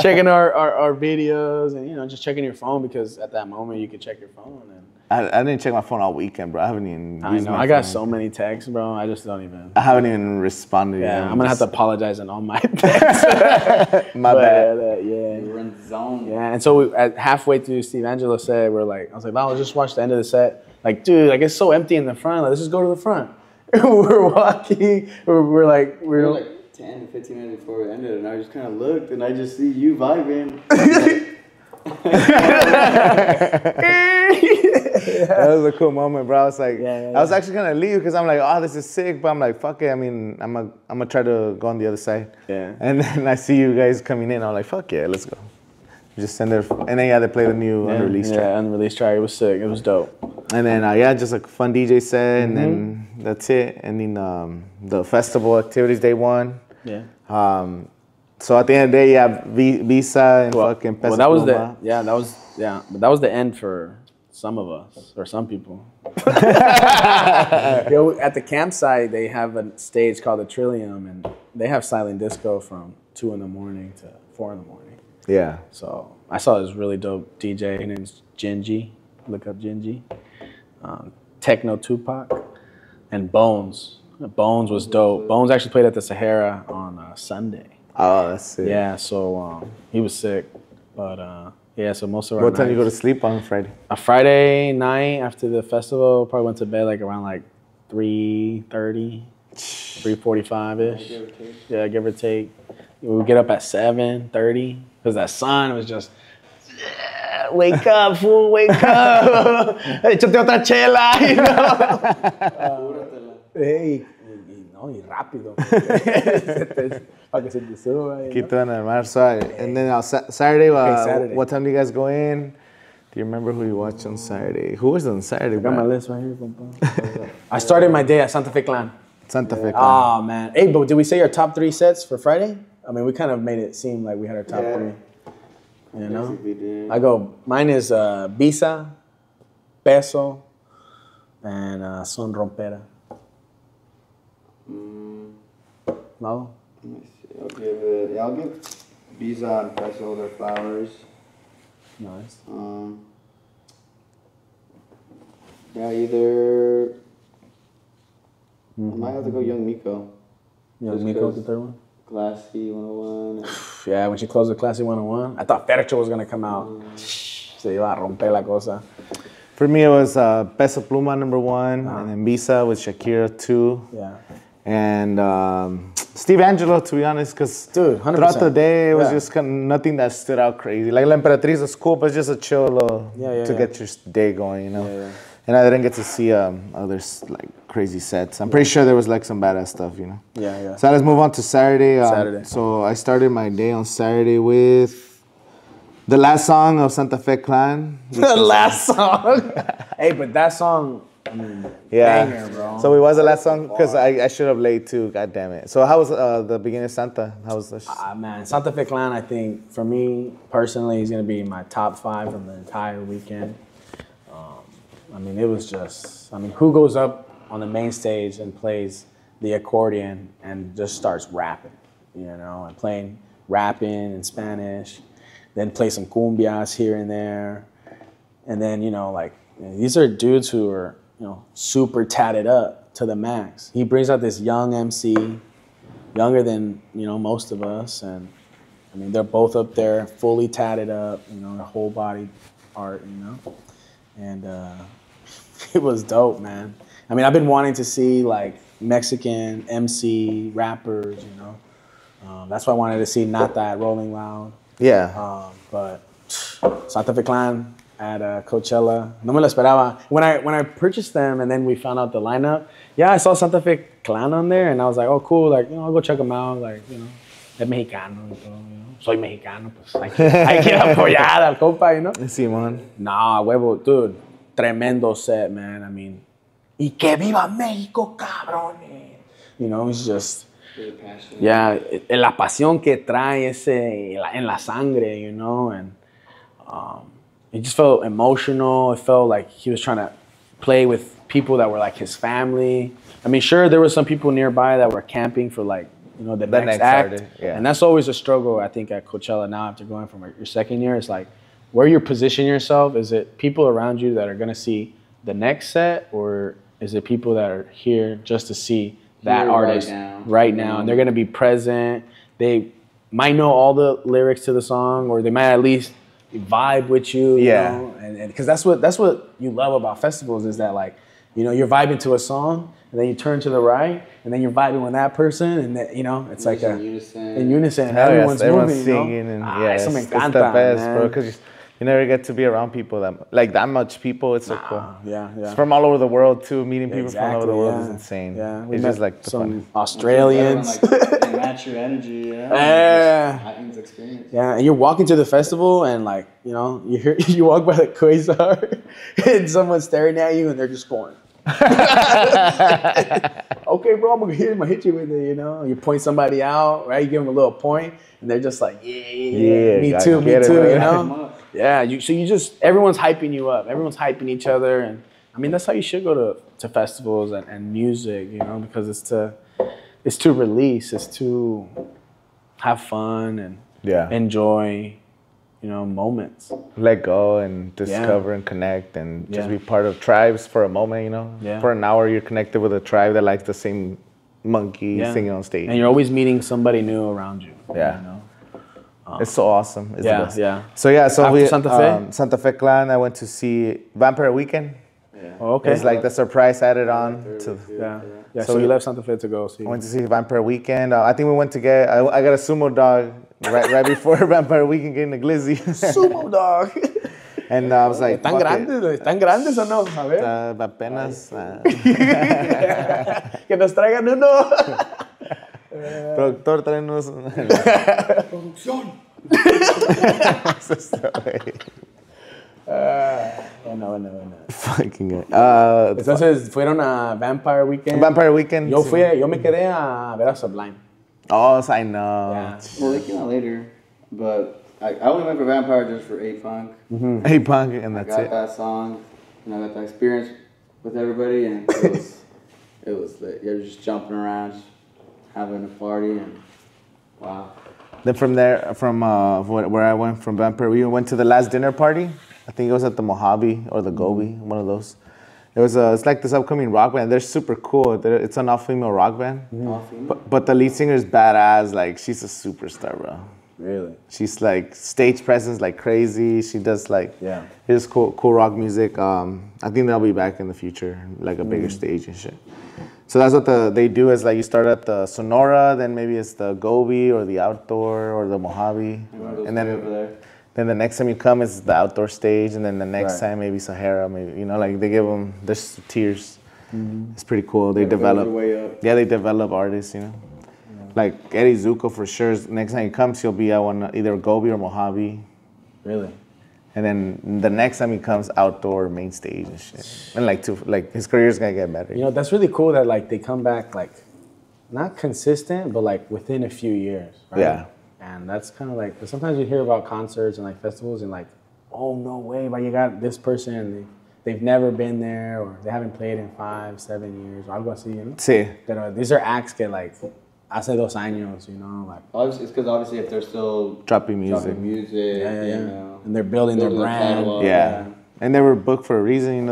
checking our videos, and just checking your phone because at that moment you could check your phone. And I didn't check my phone all weekend, bro. I haven't even. I know. I got so many texts, bro. I just don't even. I haven't even responded. Yeah, I'm gonna have to apologize on all my texts. my bad. We're in the zone. Yeah, and so at halfway through Steve Angelo said, I was like, wow, let's just watch the end of the set. Like, dude, like it's so empty in the front. Like, let's just go to the front. We're walking. We're like 10, 15 minutes before we ended, and I just kind of looked, and I just see you vibing. That was a cool moment, bro. I was like, I was actually gonna leave because I'm like, oh, this is sick, but I'm like, fuck it. I mean, I'm gonna try to go on the other side. Yeah. And then I see you guys coming in. I'm like, fuck yeah, let's go. Just send their and then they played the new unreleased track. Yeah, unreleased track. It was sick. It was dope. And then just a fun DJ set, and then that's it. And then the festival activities day one. Yeah. So at the end of the day, Visa and fucking Peso Pluma. That was the end for some of us or some people. At the campsite, they have a stage called the Trillium, and they have silent disco from 2 in the morning to 4 in the morning. Yeah. So I saw this really dope DJ. His name's Genji. Look up Genji. Techno Tupac. And Bones. Bones was dope. Bones actually played at the Sahara on Sunday. Oh, that's sick. Yeah, so he was sick. But so most of our What time you go to sleep on Friday? A Friday night after the festival, probably went to bed around 3:30, 3:45-ish. Yeah, give or take. We would get up at 7:30. Because that sun was just wake up, fool, wake up, échate otra chela, you know. Hey, no, y rápido. Para que se te suba. Keep doing it, man. And then on Saturday, what time do you guys go in? Do you remember who you watched on Saturday? Who was on Saturday? I got my list right here, compa. I started my day at Santa Fe Klan. Santa Fe Klan. Oh, man. Hey, but did we say our top 3 sets for Friday? I mean, we kind of made it seem like we had our top 3. You know? Yes, I go, mine is Visa, Peso, and Son Rompera. No? Let me see. I'll give Visa and Peso their flowers. Nice. Yeah, either I might have to go Young Miko. Young Miko, the third one? Classy 101. Yeah, when she closed the Classy 101, I thought Fercho was gonna come out. Se iba a romper la cosa. For me, it was Peso Pluma #1, and then Visa with Shakira 2. Yeah. And Steve Angelo, to be honest, because throughout the day, it was just kind of nothing that stood out crazy. Like La Emperatriz was cool, but just a chill little to get your day going, you know? Yeah, yeah. And I didn't get to see other like, crazy sets. I'm pretty sure there was like some badass stuff, you know? Yeah, yeah. So let's move on to Saturday. Saturday. So I started my day on Saturday with the last song of Santa Fe Klan. The last song? Hey, but that song... I mean, banger, bro. So it was the last song because I should have laid too. God damn it. So how was the beginning of Santa? How was this? Man, Santa Fe Klan, I think for me personally, is gonna be my top 5 from the entire weekend. I mean, it was just. I mean, who goes up on the main stage and plays the accordion and just starts rapping, you know, and playing rapping in Spanish, then play some cumbias here and there, and then you know, like these are dudes who are. You know, super tatted up to the max. He brings out this young MC, younger than, you know, most of us. And I mean, they're both up there fully tatted up, you know, their whole body art, you know? And it was dope, man. I mean, I've been wanting to see like Mexican MC rappers, you know? That's why I wanted to see Nata at Rolling Loud. Yeah. But Santa Fe Klan, at Coachella, no me lo esperaba. When I purchased them and then we found out the lineup, yeah, I saw Santa Fe Klan on there and I was like, oh cool, like you know, I'll go check them out, like you know, es mexicano, y todo, you know, soy mexicano, pues hay que apoyar al compa, you know. Simón. Nah, huevo, dude, tremendo set, man. I mean, y que viva México, cabrones. You know, it's just. Yeah, la pasión que trae ese en la sangre, you know, and. It just felt emotional. It felt like he was trying to play with people that were like his family. I mean, sure, there were some people nearby that were camping for like, you know, the next act. Yeah. And that's always a struggle, I think, at Coachella now after going from your second year. It's like where you position yourself. Is it people around you that are going to see the next set or is it people that are here just to see that artist right now? And they're going to be present. They might know all the lyrics to the song or they might at least... vibe with you, you know? And because that's what you love about festivals is that like, you know, you're vibing to a song and then you turn to the right and then you're vibing with that person and that you know it's like in unison and everyone's moving, singing, you know? And it's the best, man. Bro, because you never get to be around people that much people. It's so cool. Yeah, yeah. It's from all over the world too. Meeting people from all over the world is insane. Yeah, we just like some Australians. They match your energy. Yeah. It's experience. Yeah, and you're walking to the festival and like you know you walk by the quasar and someone's staring at you and they're just going. Okay, bro, I'm gonna hit you with it, you know. You point somebody out, right? You give them a little point, and they're just like, yeah, me too, you know. Yeah, everyone's hyping you up. Everyone's hyping each other, and I mean that's how you should go to festivals and music, you know, because it's to release, it's to have fun and enjoy. You know, moments. Let go and discover and connect and just be part of tribes for a moment, you know? Yeah. For an hour, you're connected with a tribe that likes the same monkey singing on stage. And you're always meeting somebody new around you. Yeah. You know? It's so awesome. It's the best. Yeah. So, yeah, so after Santa Fe Klan, I went to see Vampire Weekend. Yeah. Oh, okay. It's like the surprise added on to. Yeah, so we left Santa Fe to go see. I went to see Vampire Weekend. I think we went to get, I got a sumo dog. Right before Vampire Weekend, getting the glizzy. Sumo dog. And I was like, ¿están grandes? ¿Están grandes o no? A ver. Apenas. Que nos traigan uno. Productor, tráenos. Producción. Bueno. Fucking. Entonces fueron a Vampire Weekend. Vampire Weekend. Yo fui, yo me quedé a ver a Sublime. Oh, I know. Yeah. Well, they came out later, but I only went for Vampire just for A-Punk. Mm-hmm. A-Punk, and that's it. I got that song, and I got that experience with everybody, and it was lit. You're just jumping around, just having a party, and wow. Then from there, from where I went from Vampire, we went to the last dinner party. I think it was at the Mojave or the Gobi, one of those. It was it's like this upcoming rock band. They're super cool. It's an all-female rock band. Mm-hmm. But the lead singer is badass. Like, she's a superstar, bro. Really? She's like stage presence like crazy. She does like here's cool rock music. I think they'll be back in the future, like a bigger stage and shit. So that's what they do is like you start at the Sonora, then maybe it's the Gobi or the Outdoor or the Mojave, and then over there. Then the next time you come is the outdoor stage, and then the next time maybe Sahara, maybe like they give them there's tiers. Mm-hmm. It's pretty cool. They develop. Yeah, they develop artists. Like Eddie Zuko for sure. Next time he comes, he'll be at one either Gobi or Mojave. Really. And then the next time he comes, outdoor main stage and shit. And like his career's gonna get better. That's really cool that like they come back like, not consistent, but like within a few years. Right? Yeah. And that's kind of like, 'cause sometimes you hear about concerts and like festivals and like, oh, no way, but you got this person and they've never been there or they haven't played in 5, 7 years or algo así, Sí. Pero these are acts que like, hace 2 años, like. Obviously, it's because obviously if they're still dropping music, and they're building their brand. Catalog, yeah. And they were booked for a reason,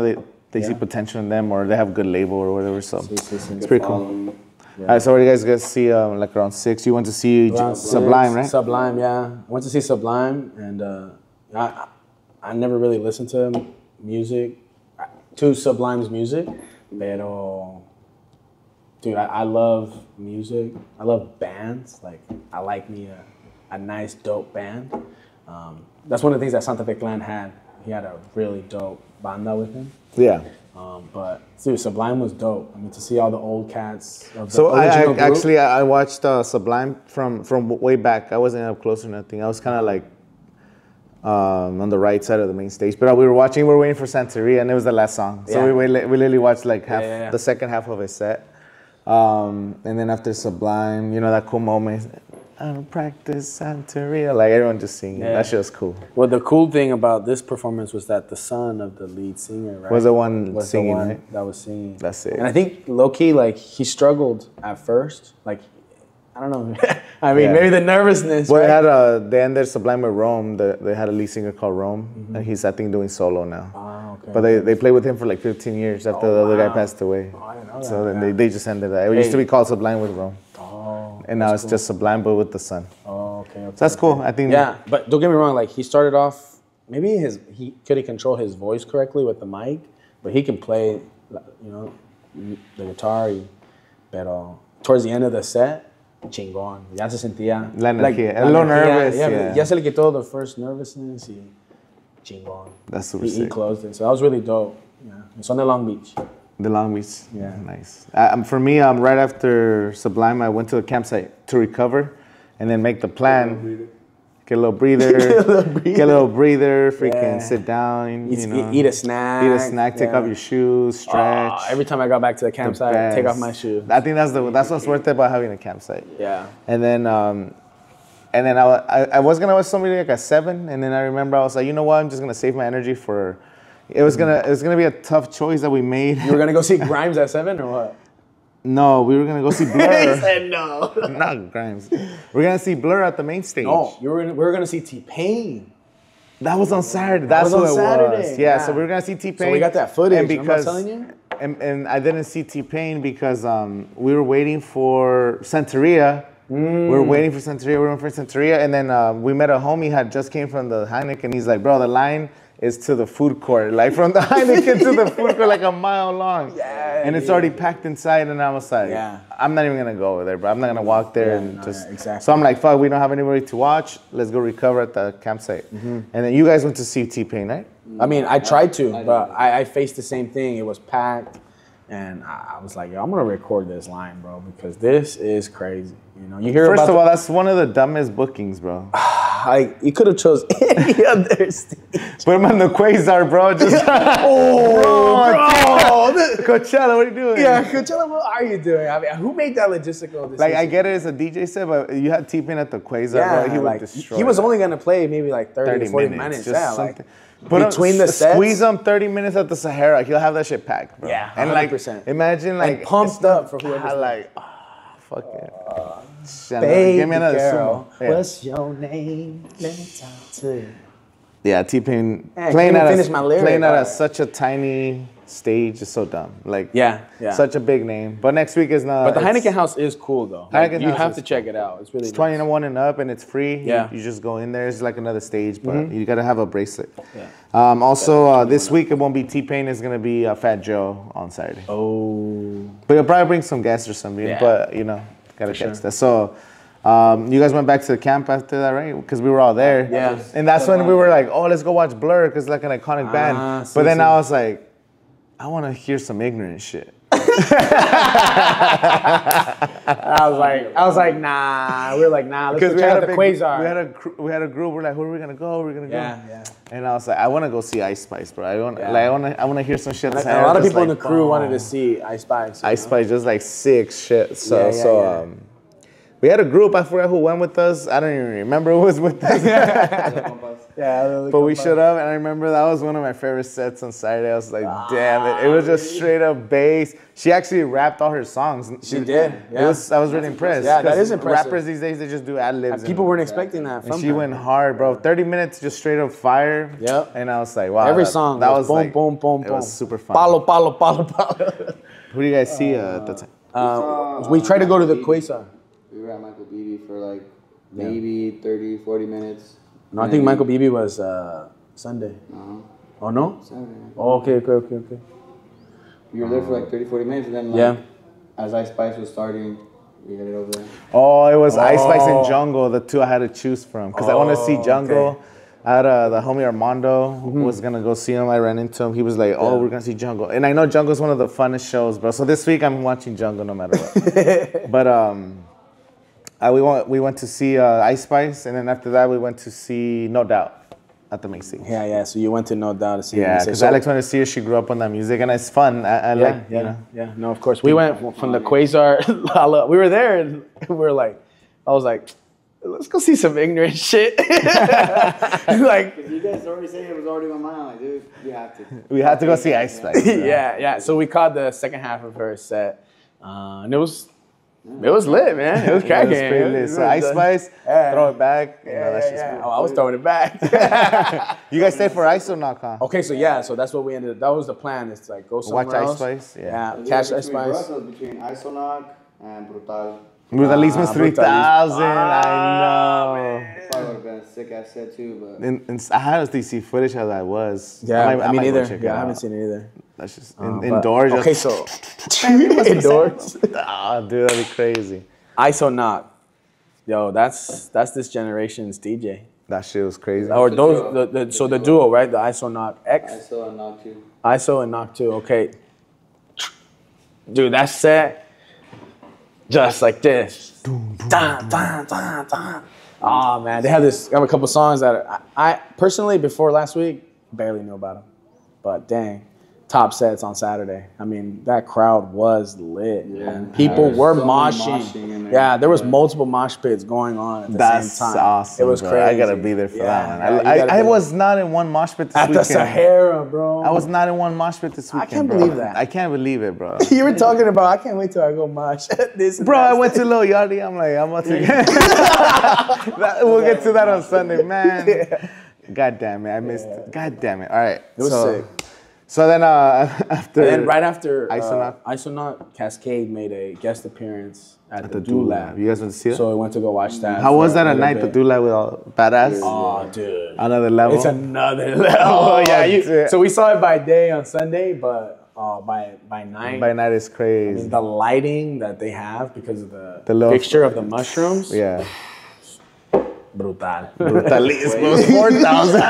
they see potential in them or they have a good label or whatever, so it's pretty cool. Yeah. All right, so what do you guys see like around 6? You went to see Sublime, right? Sublime, yeah. I went to see Sublime, and I never really listened to music, to Sublime's music, pero, dude, I love music. I love bands. Like, I like me a nice, dope band. That's one of the things that Santa Fe Klan had. He had a really dope banda with him. Yeah. But dude, Sublime was dope. I mean, to see all the old cats. I watched Sublime from way back. I wasn't up close or nothing. I was kind of like on the right side of the main stage. But we were waiting for Santeria, and it was the last song. So we literally watched like half the second half of his set. And then after Sublime, that cool moment. I don't practice Santeria. Like, everyone just singing. Yeah. That shit was cool. Well, the cool thing about this performance was that the son of the lead singer, right? That was singing. That's it. And I think, low-key, like, he struggled at first. Like, I don't know. I mean, maybe the nervousness. Well, they ended Sublime with Rome. They had a lead singer called Rome. Mm-hmm. And he's, I think, doing solo now. Oh, okay. But they played with him for, like, 15 years after the other guy passed away. Oh, I didn't know that. So then they just ended that. It used to be called Sublime with Rome. And now it's just Sublime, but with the sun. Oh, okay. That's cool. I think. Yeah, but don't get me wrong. Like, he started off, maybe he couldn't control his voice correctly with the mic, but he can play, the guitar. But towards the end of the set, chingón. Ya se sentía. La energía. A little nervous. Yeah. Ya se le quitó the first nervousness. Y chingón. That's super sick. He closed it. So that was really dope. Yeah. It's on the Long Beach. The Long Beach, yeah, nice. For me, right after Sublime, I went to the campsite to recover, and then make the plan. Get a little breather. Freaking sit down. Eat a snack. Take off your shoes. Stretch. Oh, every time I got back to the campsite, I take off my shoes. I think that's what's worth it about having a campsite. Yeah. And then I was gonna watch somebody like at 7, and then I remember I was like, you know what? I'm just gonna save my energy for. It was gonna be a tough choice that we made. You were gonna go see Grimes at 7 or what? No, we were gonna go see Blur. He said no. Not Grimes. We're gonna see Blur at the main stage. No, we were gonna see T-Pain. That was on Saturday. That's what it was. Yeah, so we were gonna see T-Pain. So we got that footage. I'm telling you. And I didn't see T-Pain because we were waiting for Santeria. And then we met a homie had just came from the Heineken, and he's like, bro, the line is to the food court. Like, from the Heineken to the food court, like a mile long. Yeah, and it's already packed inside, and I was like, I'm not even gonna go over there, bro. I'm not gonna walk there exactly. So I'm like, fuck, we don't have anybody to watch. Let's go recover at the campsite. Mm-hmm. And then you guys went to see T-Pain, right? I mean, I tried to, but I faced the same thing. It was packed, and I was like, yo, I'm gonna record this line, bro, because this is crazy. You know, you hear. First of all, that's one of the dumbest bookings, bro. Like, you could have chose any other stage. Put him on the Quasar, bro. Just bro. Coachella, what are you doing? Yeah, Coachella, what are you doing? I mean, who made that logistical decision? Like, I get it as a DJ set, but you had T-Pain at the Quasar, yeah, bro. He like, would destroy. He was only gonna play maybe like 30 to 40 minutes. Yeah, like, between the sets, squeeze him 30 minutes at the Sahara. He'll have that shit packed, bro. Yeah, 100%. And like, imagine like pumped up for whoever's like. Fuck it. Baby give me another girl, what's your name? Let me talk to you. Yeah, T-Pain playing out at such a tiny stage is so dumb. Like, yeah, such a big name. But next week is not. But the Heineken House is cool, though. Like, you have to check it out. It's really nice. 21 and up, and it's free. Yeah. You just go in there. It's like another stage, but you got to have a bracelet. Yeah. Also, this week, it won't be T-Pain. It's going to be Fat Joe on Saturday. Oh. But you'll probably bring some guests or something, but, you know, got to catch that. So, you guys went back to the camp after that, right? Because we were all there. Yeah. And that's when we were like, oh, let's go watch Blur because it's like an iconic band. But then I was like, I want to hear some ignorant shit. I was like, nah. We were like, nah. Let's go check out the Quasar. We had a group. We're like, where are we gonna go? We're gonna go. Yeah. And I was like, I want to go see Ice Spice, bro. I want to hear some shit. Like, a lot of people in the crew wanted to see Ice Spice. Ice Spice just like sick shit. We had a group. I forgot who went with us. I don't even remember who was with us. But we showed up, and I remember that was one of my favorite sets on Saturday. I was like, damn it. It was just straight up bass. She actually rapped all her songs. She did. Yeah. I was really impressed. Yeah, that is impressive. Rappers these days, they just do ad-libs. People weren't expecting that. And she went hard, bro. 30 minutes just straight up fire. Yep. And I was like, wow. Every song. That was boom, boom, boom, boom. It was super fun. Palo, palo, palo, palo. Who do you guys see at that time? We tried to go to the Quasar. We were at Michael Beebe for like maybe 30, 40 minutes. No, I think Michael Beebe was Sunday. Oh, no? Saturday. Oh, okay. We were there for like 30, 40 minutes, and then like, as Ice Spice was starting, we headed over there. Oh, it was Ice Spice and Jungle, the two I had to choose from, because I want to see Jungle. Okay. I had the homie Armando who was going to go see him. I ran into him. He was like, oh, we're going to see Jungle. And I know Jungle's one of the funnest shows, bro. So this week I'm watching Jungle no matter what. But, we went to see Ice Spice, and then after that we went to see No Doubt at the Mixing. Yeah. So you went to No Doubt to see. Yeah, because Alex wanted to see her. She grew up on that music, and it's fun. I like, you know. No, of course. We went from the Quasar. We were there, and we were like, I was like, let's go see some ignorant shit. Like, you guys already said it was already on my mind, dude. You have to. We had to go see Ice Spice. Yeah. So we caught the second half of her set, and it was. It was lit, man. It was cracking. It was pretty lit. So Ice Spice, throw it back. You know, that's just cool. Oh, I was throwing it back. You guys stayed for Iso Knock, huh? Okay, so so that's what we ended up. That was the plan. It's like go somewhere else. Watch Ice Spice. Yeah. Catch Ice Spice. Us, it was between Iso Knock and Brutal. Brutalismo 3000. I know. Man. Probably would have been a sick ass set too, but. And I honestly see footage how that was. Yeah, I mean either. Yeah, I haven't seen it either. That's just indoors. Okay, so indoors. Ah, dude, that'd be crazy. Iso Knock, yo, that's this generation's DJ. That shit was crazy. Or those the duo, right? The Iso Knock X. Iso and Knock 2. Iso and Knock 2. Okay, dude, that set just like this. Dun, dun, dun, dun. Oh man, they have this. I have a couple songs that I personally before last week barely knew about them, but dang. Top sets on Saturday. I mean, that crowd was lit. Yeah, people were so moshing. Yeah, there was multiple mosh pits going on at the same time. That's awesome. It was crazy. I gotta be there for that one. I was not in one mosh pit this weekend. At the Sahara, bro. I was not in one mosh pit this weekend. I can't believe that. I can't believe it, bro. You were talking about, I can't wait till I go mosh at this. Bro, I went to Lil Yachty. I'm like, I'm about to we'll get to that on Sunday, man. Yeah. God damn it. I missed it. God damn it. All right. It was sick. So then right after Iso Knock, Kaskade made a guest appearance at the Do Lab. You guys went to see it? So I went to go watch that. How was that at night, the Do Lab with all badass? Oh, dude. Another level? It's another level. Oh, yeah. So we saw it by day on Sunday, but by night. By night is crazy. I mean, the lighting that they have because of the picture of the mushrooms. Yeah. Brutal. Brutalismo. 4,000.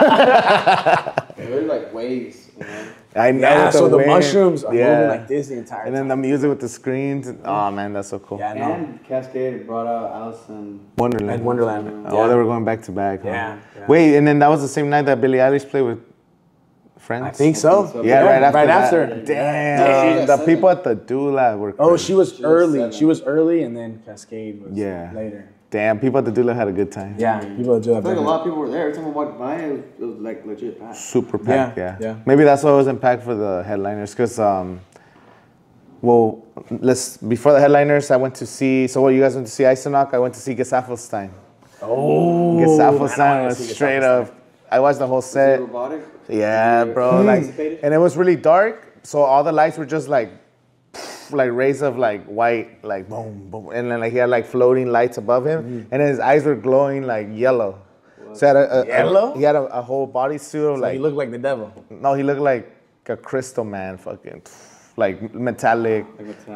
They were like waves, man. I know. Yeah, so the mushrooms are moving like this the entire time. And then the music with the screens. Oh, man, that's so cool. Yeah, no. And Kaskade brought out Alice in Wonderland. And Wonderland. Oh, yeah. They were going back to back. Huh? Yeah, yeah. Wait, and then that was the same night that Billie Eilish played with Friends? I think so. Yeah, right after that. Damn. Yeah, the people at the Dula were crazy. Oh, she was early. She was early, and then Kaskade was later. Damn, people at the Dula had a good time. Yeah, people at the Dula. I feel like a lot of people were there. Every time I walked by, it was like legit packed. Super packed, yeah. Maybe that's why it wasn't packed for the headliners, because, well, before the headliners, I went to see, so what, you guys went to see Iso Knock? I went to see Gesaffelstein. Oh. Gesaffelstein was straight up. I watched the whole set. Was it robotic? Yeah, bro. Like, and it was really dark, so all the lights were just like, rays of like white, like boom, boom, and then like he had like floating lights above him, and then his eyes were glowing like yellow. What? So he had a whole bodysuit of like. He looked like the devil. No, he looked like a crystal man, fucking, like metallic,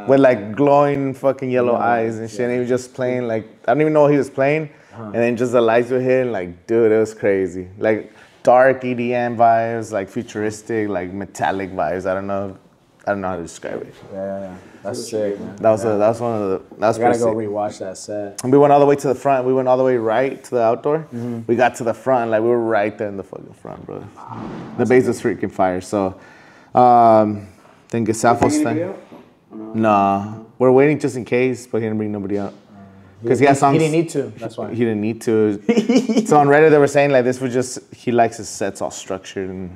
with like glowing fucking yellow eyes and shit. And he was just playing like I don't even know what he was playing, and then just the lights were hitting like, dude, it was crazy, like dark EDM vibes, like futuristic, like metallic vibes. I don't know how to describe it. Yeah, that's sick, man. That was one of the. That's pretty sick. We gotta go rewatch that set. And we went all the way to the front. We went all the way right to the outdoor. We got to the front, like we were right there in the fucking front, bro. Wow, the bass was freaking fire. So, then Gesaffelstein. Nah, we're waiting just in case, but he didn't bring nobody out. Because he has songs. He didn't need to. That's why. He didn't need to. So on Reddit they were saying like this was just he likes his sets all structured and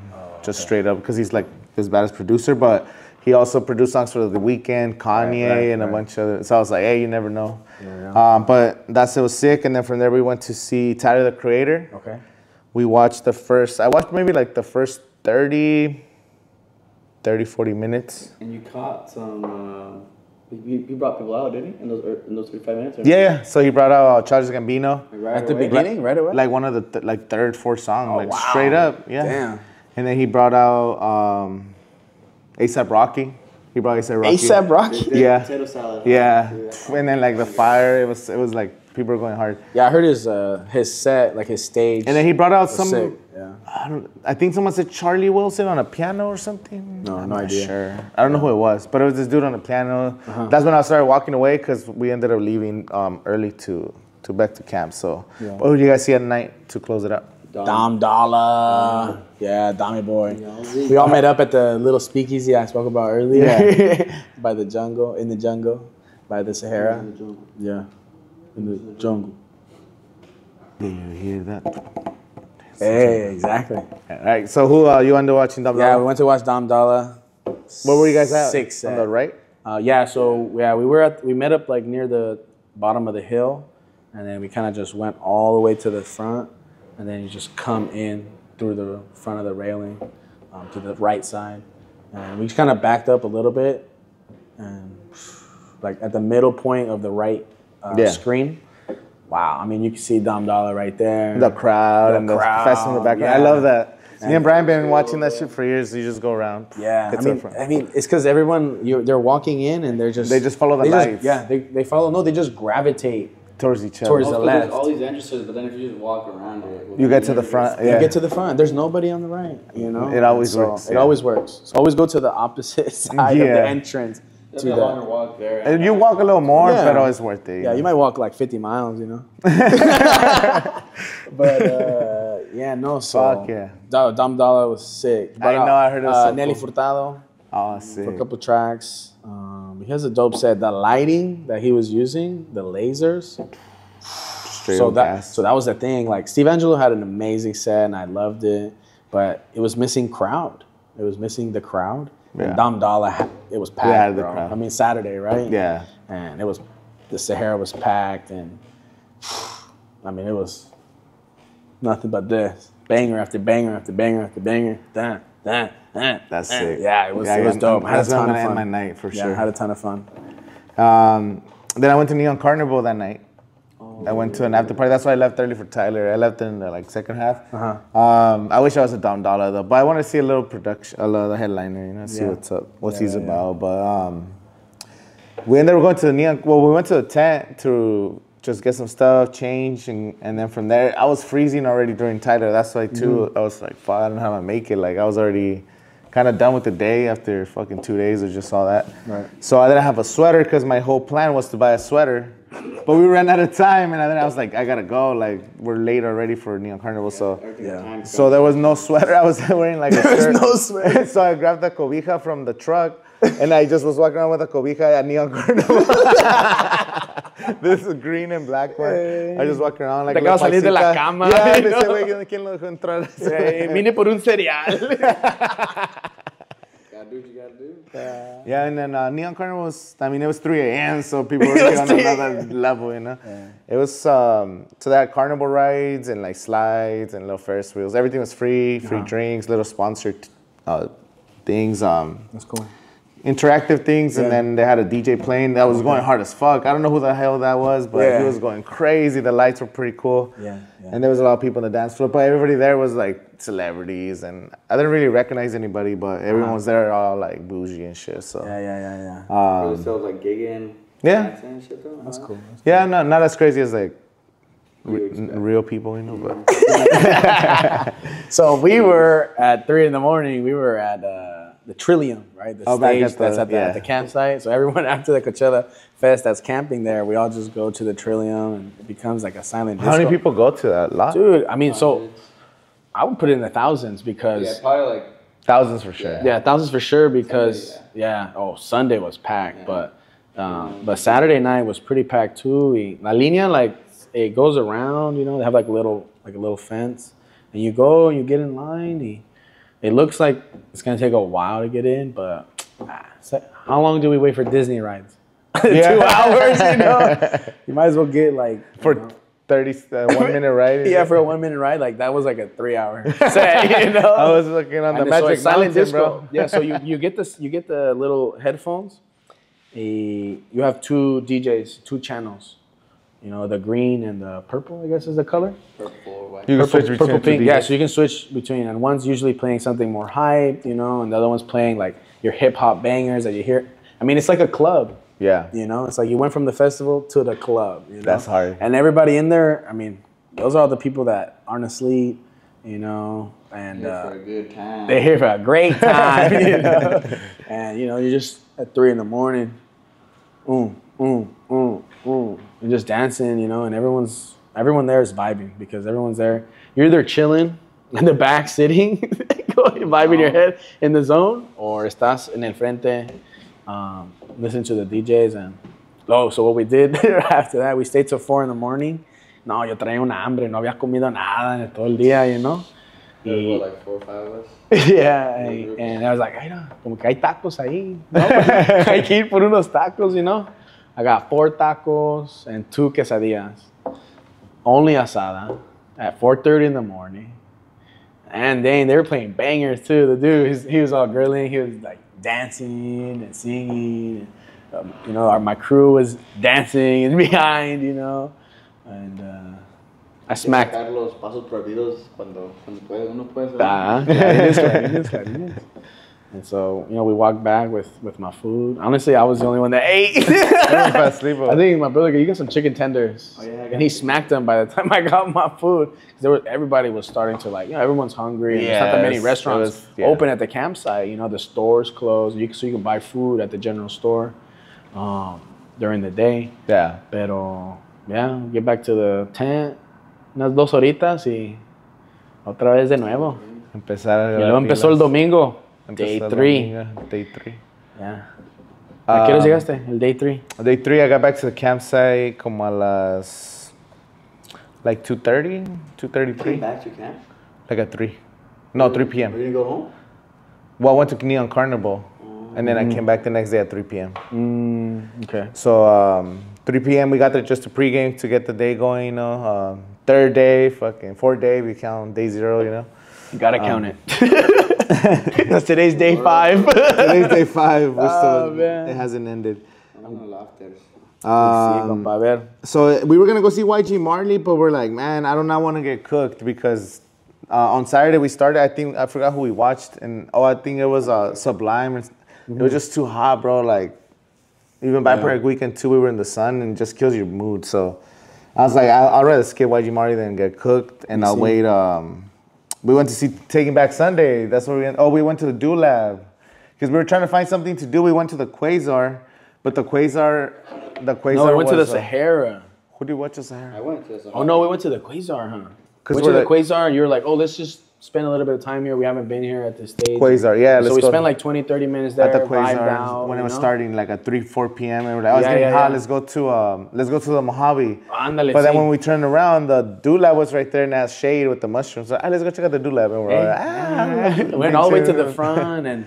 just straight up because he's like his baddest producer, but. He also produced songs for The Weeknd, Kanye, and a bunch of other. So I was like, hey, you never know. Yeah. But that's it was sick. And then from there, we went to see Tyler, the Creator. Okay. We watched I watched maybe like the first 40 minutes. And you caught some, he brought people out, didn't he? In those 35 minutes? Yeah. So he brought out Childish Gambino. Right away? Like one of the, third, fourth song. Oh, like wow. Straight up. Yeah. Damn. And then he brought out, A$AP Rocky. He brought A$AP Rocky. A$AP Rocky? Yeah. Potato salad. Yeah. And then like the fire, it was like people were going hard. Yeah, I heard his set, like his stage. And then he brought out some I think someone said Charlie Wilson on a piano or something. No, I'm no idea. Sure. I don't know who it was, but it was this dude on a piano. That's when I started walking away because we ended up leaving early to back to camp. So what would you guys see at night to close it up? Dom Dolla. Yeah, Dommy Boy. We all met up at the little speakeasy I spoke about earlier. Yeah. By the jungle, in the jungle, by the Sahara. In the jungle. Yeah, in the jungle. Did you hear that? Hey, exactly. All right, so who you ended up watching Dom Dolla? Yeah, we went to watch Dom Dolla. Where were you guys at? Six. On the right? Yeah, so yeah, we met up like near the bottom of the hill, and then we kind of just went all the way to the front. And then you just come in through the front of the railing to the right side. And we just kind of backed up a little bit. And like at the middle point of the right screen. Wow. I mean, you can see Dom Dolla right there. The crowd and the festival in the background. Yeah. I love that. Me and Brian been watching that shit for years. So you just go around. Yeah. I mean, it's because everyone, they're walking in and they're just. They just follow the lights. Yeah. They just gravitate. Towards each other. Towards the left. All these entrances, but then if you just walk around it. You get to the front. Yeah. You get to the front. There's nobody on the right, you know? It always works. It always works. So always go to the opposite side of the entrance. That's a longer walk there. And you walk a little more, but always worth it. Yeah, you might walk like 50 miles, you know? But, yeah, no, so. Fuck yeah. Dom Dolla was sick. But, I know, I heard it was so Nelly cool. Furtado. Oh, sick. For a couple tracks. He has a dope set. The lighting that he was using, the lasers. So that was the thing. Like Steve Angelo had an amazing set, and I loved it. But it was missing crowd. It was missing the crowd. Yeah. And Dom Dolla, it was packed. Bro. I mean Saturday, right? Yeah. And it was, the Sahara was packed, and I mean it was nothing but this banger after banger after banger after banger. That's sick. Yeah, it was dope. That's how I'm gonna end my night for sure. Had a ton of fun. Then I went to Neon Carnival that night. I went to an after party. That's why I left early for Tyler. I left in the second half. I wish I was a Dom Dolla though, but I want to see a little production, the headliner. You know, see what's up, what he's about. But we ended up going to the Neon. Well, we went to the tent to just get some stuff, change, and then from there, I was freezing already during Tyler. That's like too, I was like, fuck, I don't know how to make it. Like, I was already kind of done with the day after fucking 2 days or just all that. Right. So I didn't have a sweater because my whole plan was to buy a sweater. But we ran out of time, and then I was like, I gotta go. Like, we're late already for Neon Carnival, so yeah. So there was no sweater. I was wearing like a shirt. There's no sweater. So I grabbed the cobija from the truck, and I just was walking around with a cobija at Neon Carnival. This is green and black one. I just walk around like. Te acabo salir de la cama. Yeah, no. Ese güey, ¿quién lo dejó entrar? Vine por un cereal. Do what you gotta do. Yeah, and then Neon Carnival was, I mean, it was 3 a.m., so people were on another level, you know? Yeah. It was, so they had carnival rides and like slides and little Ferris wheels. Everything was free, free drinks, little sponsored things. That's cool. Interactive things, and then they had a DJ playing that was going hard as fuck. I don't know who the hell that was, but he was going crazy. The lights were pretty cool. Yeah. And there was a lot of people on the dance floor, but everybody there was like celebrities, and I didn't really recognize anybody, but everyone was there all like bougie and shit, so. Yeah. So it was like gigging, dancing and shit though? That's cool. That's cool. No, not as crazy as like real people, you know, but. So we were at 3 in the morning, we were at, the Trillium, right? The stage that's at the campsite. So everyone after the Coachella Fest that's camping there, we all just go to the Trillium, and it becomes like a silent disco. How many people go to that lot? Dude, I mean, so I would put it in the thousands because... Yeah, probably like... Thousands for sure. Yeah, thousands for sure because, Sunday was packed, but Saturday night was pretty packed too. La Linea, like, it goes around, you know, they have like a little fence, and you go, and you get in line, it looks like it's gonna take a while to get in, but how long do we wait for Disney rides? 2 hours, you know. You might as well get like for 1 minute ride. For a 1 minute ride, like that was like a 3 hour set, you know. I was looking on the Magic Mountain, bro. Yeah, so you get the little headphones. You have 2 DJs, 2 channels. You know, the green and the purple, I guess, is the color. Purple or white. You can switch between. Purple, pink. Yeah, so you can switch between. And one's usually playing something more hype, you know, and the other one's playing like your hip hop bangers that you hear. I mean, it's like a club. Yeah. You know, it's like you went from the festival to the club. You know? That's hard. And everybody in there, I mean, those are all the people that aren't asleep, you know, and they're here for a good time. They're here for a great time, you know. And, you know, you're just at 3 in the morning. You're just dancing, you know, and everyone there is vibing because everyone's there. You're either chilling in the back, sitting, vibing your head in the zone, or estás en el frente, listening to the DJs. And so what we did after that, we stayed till 4 in the morning. No, yo traía una hambre, no había comido nada en todo el día, you know. There was like 4 or 5 of us. Yeah, and I was like, ay, no, como que hay tacos ahí. No, hay que ir por unos tacos, you know. I got 4 tacos and 2 quesadillas, only asada, at 4:30 in the morning. And they were playing bangers too. The dude, he was all grilling. He was like dancing and singing. And, you know, my crew was dancing in behind, you know. And I smacked. Los pasos prohibidos cuando puede uno puede. And so, you know, we walked back with my food. Honestly, I was the only one that ate. I think my brother, you got some chicken tenders. Oh, yeah, and he smacked them by the time I got my food. Everybody was starting to, like, you know, everyone's hungry. Yes, there's not that many restaurants open at the campsite. You know, the store's closed. So you can buy food at the general store during the day. Yeah. Pero, yeah, get back to the tent. Unas 2 horitas y otra vez de nuevo. Empezar. Y luego empezó el domingo. Day 3. Yeah. ¿A qué hora llegaste? El day 3. Day 3, I got back to the campsite como a las... Like 2:30? 2:33? Came back to camp? Like at 3. No, 3 p.m. Were you going to go home? Well, I went to Neon Carnival. And then I came back the next day at 3 p.m. Okay. So, 3 p.m. we got there just to pregame to get the day going, you know. Third day, fucking fourth day, we count day 0, you know. You got to count it. That's today's day 5. Today's day 5. We're still, man. It hasn't ended. I'm gonna laugh there. So we were gonna go see YG Marley, but we're like, man, I do not want to get cooked because on Saturday we started. I think I forgot who we watched, and I think it was Sublime. It was just too hot, bro. Like even Vampire Weekend 2, we were in the sun and it just kills your mood. So I was like, I'd rather skip YG Marty than get cooked, and I'll wait. We went to see Taking Back Sunday. That's where we went. Oh, we went to the Do Lab because we were trying to find something to do. We went to the Quasar, but the Quasar. No, we went to the Sahara. Who did you watch the Sahara? I went to the Sahara. Oh no, we went to the Quasar, huh? We went to the Quasar, and you were like, oh, let's just spend a little bit of time here. We haven't been here at this stage. Quasar, yeah. So we spent like 20, 30 minutes there. At the Quasar, out, when it was starting like at 3, 4 p.m. And we're like, oh, it's getting hot. Let's go to the Mojave. Andale, but then when we turned around, the Dula was right there in that shade with the mushrooms. So, right, let's go check out the Dula. And we're like, went all the way to the front.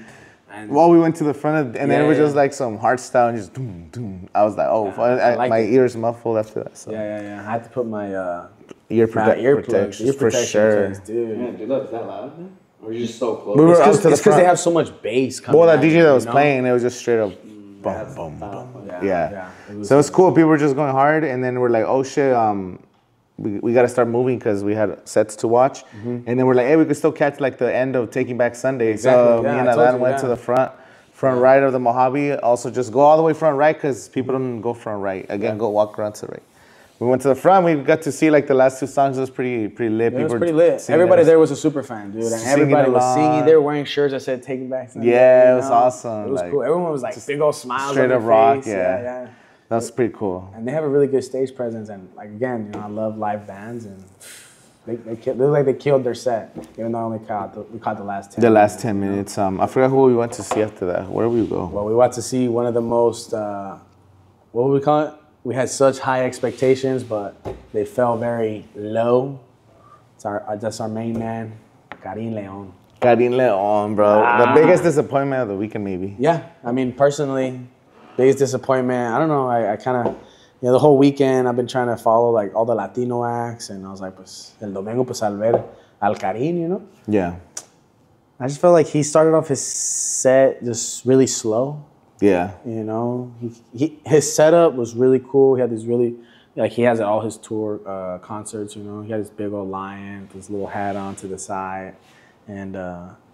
Well, we went to the front, and then it was just like some hard style. And just doom, doom. I was like, oh, my ears muffled after that. So. Yeah. I had to put my... Ear protection for sure. Dude. Man, dude, look, is that loud, man? Or you're just so close? We were it's because they have so much bass coming out. Well, that DJ that was playing, it was just straight up boom, boom, boom. Yeah. So it's cool. People were just going hard, and then we're like, oh, shit, we got to start moving because we had sets to watch. Mm-hmm. And then we're like, hey, we could still catch like the end of Taking Back Sunday. Exactly. So me and Alan went to the front right of the Mojave. Also, just go all the way front right because people don't go front right. Again, go walk around to the right. We went to the front. We got to see like the last two songs. It was pretty lit. It was pretty lit. Everybody there was a super fan, dude. And everybody was singing. They were wearing shirts that said "Taking Back Sunday." Yeah, it was awesome. It was cool. Everyone was like big old smiles. Straight up rock. Yeah. That's pretty cool. And they have a really good stage presence. And like again, I love live bands, and they look like they killed their set, even though I only caught the last 10. The last 10 minutes. I forgot who we went to see after that. Where did we go? Well, we went to see one of the most. What would we call it? We had such high expectations, but they fell very low. That's our main man, Karim Leon. Karim Leon, bro. The biggest disappointment of the weekend, maybe. Yeah, I mean, personally, biggest disappointment. I don't know, I kind of, the whole weekend I've been trying to follow like all the Latino acts, and I was like, pues, el domingo, pues, al ver al Karim, Yeah. I just felt like he started off his set just really slow. Yeah. His setup was really cool. He had this really, he has all his tour concerts, He had this big old lion, this little hat on to the side. And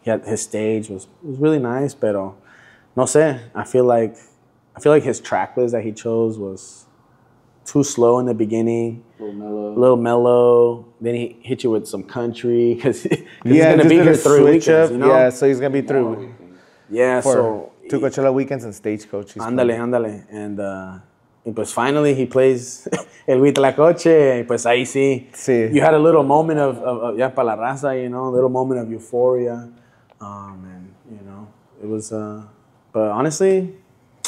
he had, his stage was really nice, pero no sé. I feel like his track list that he chose was too slow in the beginning. A little mellow. Then he hit you with some country because he's going to be here 3 weeks, Yeah, so he's going to be through. Yeah, so... To Coachella weekends and Stagecoach. Ándale. And pues finally he plays El Huitlacoche. Pues ahí sí. You had a little moment of Ya Pa La Raza, a little moment of euphoria. And, it was, but honestly.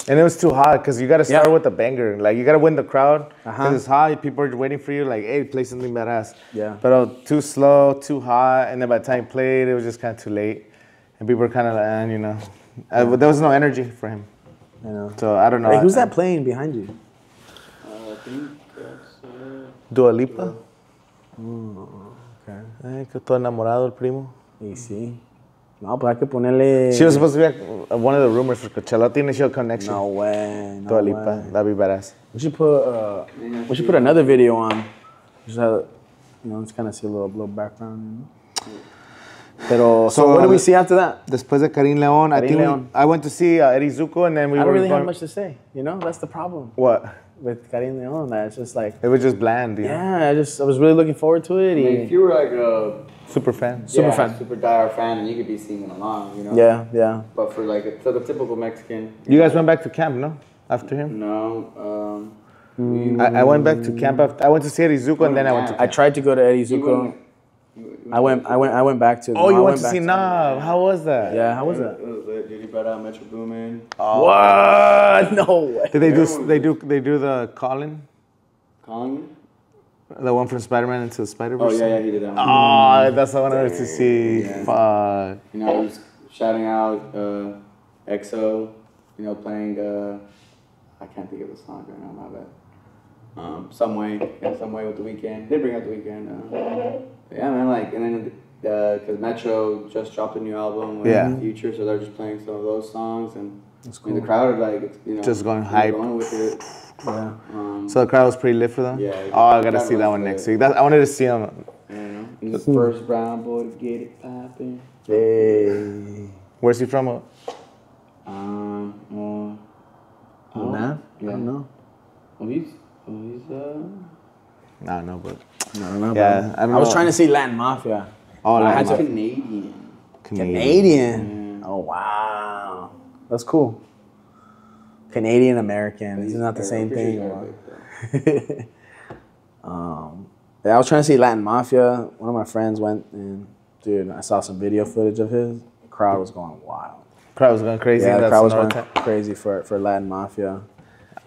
And it was too hot because you got to start with a banger. Like, you got to win the crowd because it's hot. People are waiting for you. Like, hey, play something badass. Yeah. But too slow, too hot. And then by the time he played, it was just kind of too late. And people were kind of like, there was no energy for him. So I don't know. Who's that playing behind you? I think that's Dua Lipa. Oh, okay. Ay, que todo enamorado el primo. Y sí. No, pues hay que ponerle. She was supposed to be one of the rumors for Coachella. Tiene show connection. No way. Dua Lipa. That'd be badass. We should put another video on. Just have, just kind of see a little background. Pero, so what do we see after that? Después de Karim Leon, I went to see Eddie Zuko, and then we were... I don't really have much to say, That's the problem. What? With Karim Leon, that it's just like... It was just bland, Yeah, I was really looking forward to it. I mean, if you were like a... Super diehard fan, and you could be singing along, Yeah. But for like the typical Mexican... You guys went back to camp, no? After him? No, I went back to camp after... I went to see Eddie Zuko, and then I went to camp. I tried to go to Eddie Zuko. I went back to. Oh, you went to see Nav. How was that? Yeah, how was that? It was lit, dude. He brought out Metro Boomin. Oh. What? No way. Did they do? They do the Colin? Colin? The one from Spider-Man Into the Spider-Verse. Oh yeah, he did that one. Oh, that's the one I wanted to see. Yeah. Fuck. He was shouting out EXO. Playing. I can't think of the song right now. My bad. Some way with the Weeknd. They bring out the Weeknd. Yeah, man, and then, because Metro just dropped a new album with Future, so they're just playing some of those songs, and cool. The crowd are like, just going hype. Going with it. Yeah. So the crowd was pretty lit for them? Yeah. Oh, I got to see that one next week. I wanted to see them. And the first brown boy to get it popping. Hey. Where's he from? I don't know. Well, he's I don't know, but yeah, I don't know. I was trying to see Latin Mafia. Oh, Latin Mafia. Canadian. Oh wow, that's cool. Canadian American. It's not the same thing. Like I was trying to see Latin Mafia. One of my friends went, and dude, I saw some video footage of his. The crowd was going wild. Crowd was going crazy. Yeah, the crowd was going crazy for Latin Mafia.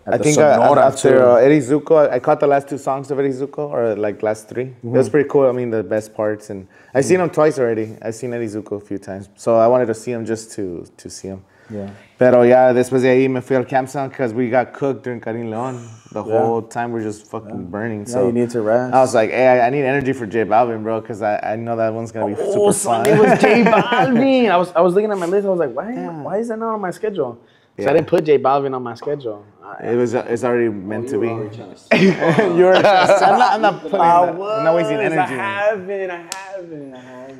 I think after Eddie Zuko, I caught the last two songs of Eddie Zuko, or like last three. It was pretty cool. I mean, the best parts, and I've seen him twice already. I've seen Eddie Zuko a few times, so I wanted to see him just to see him. Yeah. Pero yeah, después de ahí me fui al campsite because we got cooked during Karim León. The whole time we're just fucking burning. So yeah, you need to rest. I was like, hey, I need energy for J Balvin, bro, because I know that one's gonna be super fun. It was J Balvin. I was looking at my list. I was like, why is that not on my schedule? So I didn't put J Balvin on my schedule. It's already meant to be. I'm not putting that. No wasting energy. I haven't.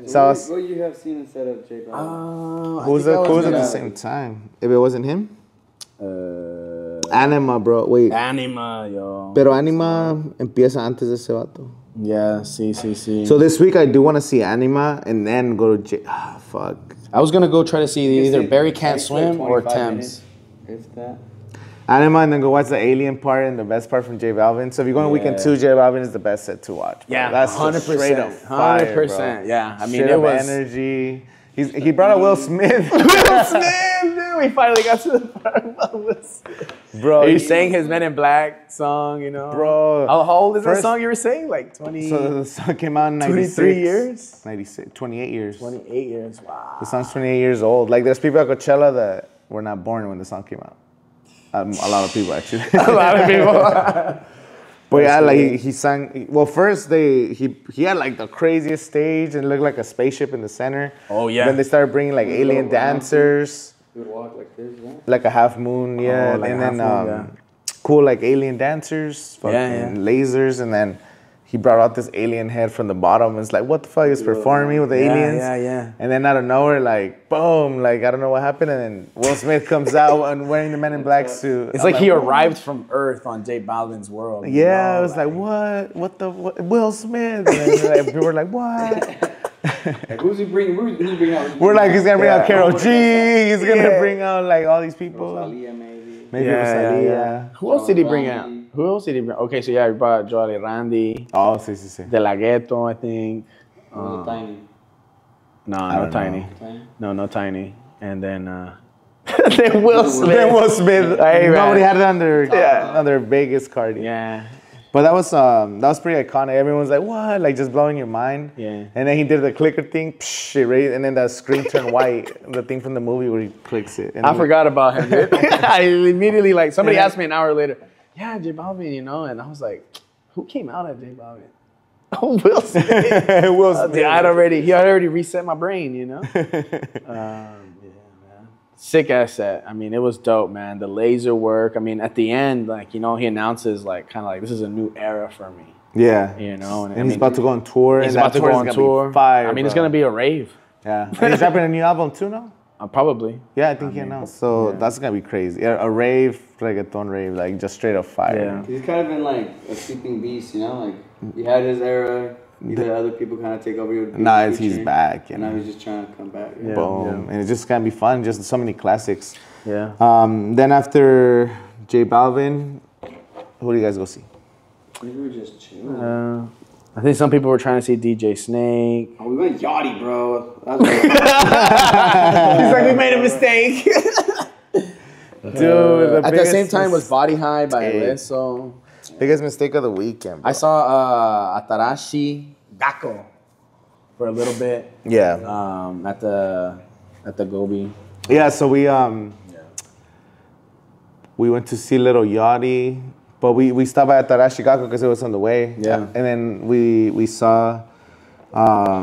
So what would you have seen instead of J Balvin? Who's at the same time? If it wasn't him? Anima, bro. Wait. Anima, yo. Pero Anima empieza antes de ese vato. Yeah, sí. So this week I do want to see Anima and then go to J. Ah, fuck. I was going to go try to see either Barry Can't Swim or Thames. If that. Anima, and then go watch the Alien part and the best part from J Balvin. So if you're going weekend two, J Balvin is the best set to watch. Bro. Yeah, that's 100%. Straight up fire, 100%. Bro. Yeah, I mean, it was energy. He brought up Will Smith. Will Smith, dude. We finally got to the part about Will Smith. Bro, he sang his Men in Black song, you know. Bro. How old is that song you were saying? Like 20. So the song came out in 96. 23 years? 96, 28 years. 28 years, wow. The song's 28 years old. Like there's people at Coachella that were not born when the song came out. A lot of people, actually. A lot of people. But yeah, like he sang. Well, first he had like the craziest stage and looked like a spaceship in the center. Oh yeah. Then they started bringing like alien dancers. He would walk like this, yeah. Like a half moon, yeah. And then cool like alien dancers, fucking lasers, and then he brought out this alien head from the bottom. It's like, what the fuck is performing with the aliens? Yeah. And then out of nowhere, like, boom, like, I don't know what happened. And then Will Smith comes out and wearing the Men in Black suit. It's like he arrived from Earth on J Balvin's world. Yeah, know? It was like, what? What? Will Smith. And then, like, people were like, what? Like, who's he bring out? We're like, he's going to bring out Karol G. He's going to bring out, like, all these people. Rosalia, maybe Rosalia. Yeah. Who else did he bring out? Who else did he bring? Okay, so yeah, he brought Jolly Randy. Oh, sí. De La Ghetto, I think. Tiny. No, Tiny. And then Will Smith. Nobody had it under their Vegas card. Yeah. But that was pretty iconic. Everyone's like, what? Like just blowing your mind. Yeah. And then he did the clicker thing, and then that screen turned white. The thing from the movie where he clicks it. And I forgot about him, dude. I immediately somebody asked me an hour later. Yeah, J Balvin, you know, and I was like, who came out at J Balvin? Oh, Will Smith. Will Smith. Dude, he had already reset my brain, you know? Yeah, man. Sick ass set. I mean, it was dope, man. The laser work. I mean, at the end, like, you know, he announces, like, kind of like, this is a new era for me. Yeah. You know? And he's about to go on tour. He's about to go on tour. Fire, I mean, it's going to be a rave. Yeah. He's dropping a new album, too, now? Probably. Yeah, I think he announced. So that's going to be crazy. A rave, reggaeton rave, like just straight up fire. Yeah. He's kind of been like a sleeping beast, you know? Like he had his era, he let other people kind of take over your he's back. You know? Now he's just trying to come back. Yeah. Boom. Yeah. And it's just going to be fun. Just so many classics. Yeah. Then after J Balvin, who do you guys go see? We were just chilling. I think some people were trying to see DJ Snake. Oh, we went Yachty, bro. That was He's like, we made a mistake. Dude, at the same time was Body High by Alesso. Biggest mistake of the weekend, bro. I saw Atarashi Dako for a little bit. Yeah. At the Gobi. Yeah, so we went to see little Yachty. But we stopped by Atarashi Gakko because it was on the way. Yeah. And then we saw, I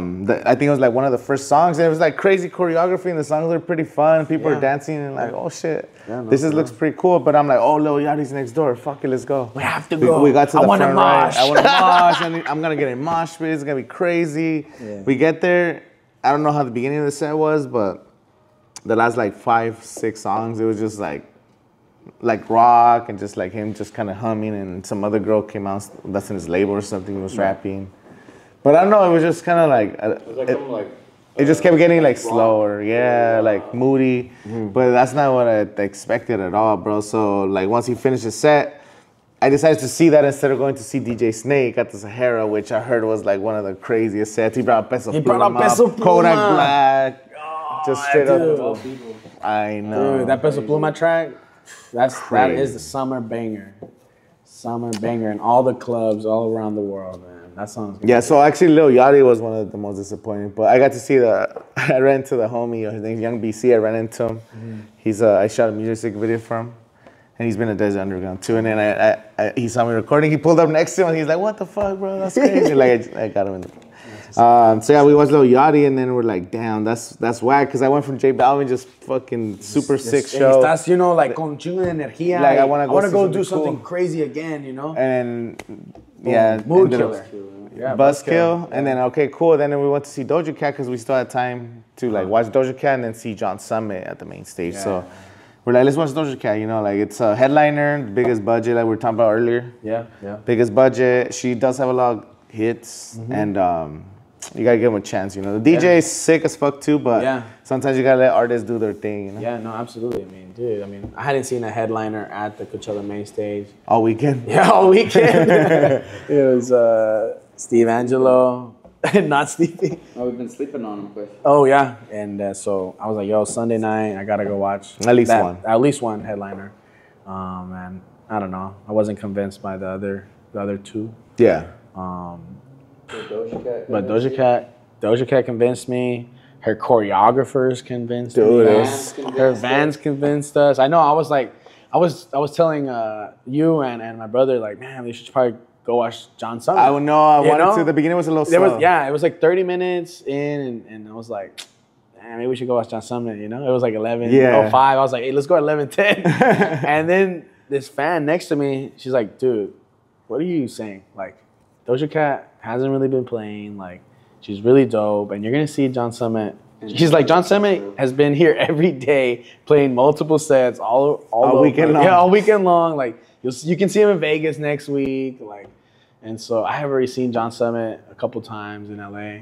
think it was like one of the first songs. And it was like crazy choreography and the songs were pretty fun. People were dancing and like, oh shit, this looks pretty cool. But I'm like, oh, Lil Yachty's next door. Fuck it, let's go. We have to go. We got to the front right. I want to mosh. I'm going to get in mosh pit. It's going to be crazy. Yeah. We get there. I don't know how the beginning of the set was, but the last like 5, 6 songs, it was just like, like rock and just like him just kind of humming, and some other girl came out that's in his label or something, he was rapping. But I don't know, it was just kind of like, it just kept getting like slower, yeah, like moody. But that's not what I expected at all, bro. So like once he finished his set, I decided to see that instead of going to see DJ Snake at the Sahara, which I heard was like one of the craziest sets. He brought Peso Pluma, Kodak Black, just straight up. I know. Dude, that Peso Pluma track, that is the summer banger. Summer banger in all the clubs all around the world, man. That sounds good. Yeah, so actually Lil Yachty was one of the most disappointing, but I got to see the, I ran into the homie, his name's Young BC, I ran into him. He's I shot a music video for him, and he's been a Desert Underground too, and then he saw me recording, he pulled up next to him, and he's like, what the fuck, bro, that's crazy. Like, I got him in the... so yeah, we watched Lil Yachty, and then we're like, damn, that's whack, because I went from J Balvin just fucking super sick show. Estás, you know, like con chingos de energía. Like, I want to go do something cool, crazy again, you know? And yeah, Mood Killer. Yeah, Buzzkill. And then, okay, cool. Then we went to see Doja Cat because we still had time to like watch Doja Cat and then see John Summit at the main stage. Yeah. So we're like, let's watch Doja Cat, you know, like it's a headliner, biggest budget, like we were talking about earlier. Yeah, yeah. Biggest budget. She does have a lot of hits, and you gotta give them a chance, you know. The DJ is sick as fuck too, but sometimes you gotta let artists do their thing, you know? Yeah, no, absolutely. I mean, dude, I mean, I hadn't seen a headliner at the Coachella main stage. All weekend? Yeah, all weekend. It was Steve Angelo, not Stevie. Oh, we've been sleeping on him quick. Oh, yeah. And so I was like, yo, Sunday night, I gotta go watch. At least one headliner. And I don't know. I wasn't convinced by the other two. Yeah. But Doja Cat convinced me. Her choreographers convinced me. Her Vans convinced us. I know. I was like, I was telling you and my brother, like, man, we should probably go watch John Summit. I know. I wanted to. The beginning was a little slow. Yeah, it was like 30 minutes in, and I was like, man, maybe we should go watch John Summit. You know, it was like 11:05. I was like, hey, let's go at 11:10. And then this fan next to me, she's like, dude, what are you saying? Like, Doja Cat hasn't really been playing. Like, she's really dope, and you're gonna see John Summit. She's like, John Summit has been here every day, playing multiple sets all weekend long. Yeah, all weekend long. Like, you can see him in Vegas next week. Like, and so I have already seen John Summit a couple times in LA,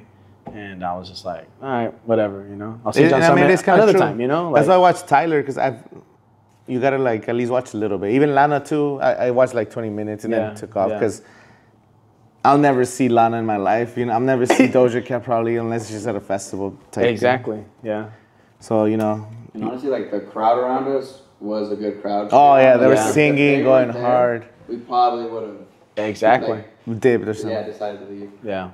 and I was just like, all right, whatever, you know. I'll see John Summit another time, you know. Like, that's why I watched Tyler, because you gotta like at least watch a little bit. Even Lana too. I watched like 20 minutes and then took off because. I'll never see Lana in my life, you know. I'll never see Doja Cat probably unless she's at a festival type thing. Yeah. So, you know. And honestly, like, the crowd around us was a good crowd. Oh, yeah, they were singing, going hard. We probably would have. Exactly. Like, dipped or something. Yeah, decided to leave. Yeah.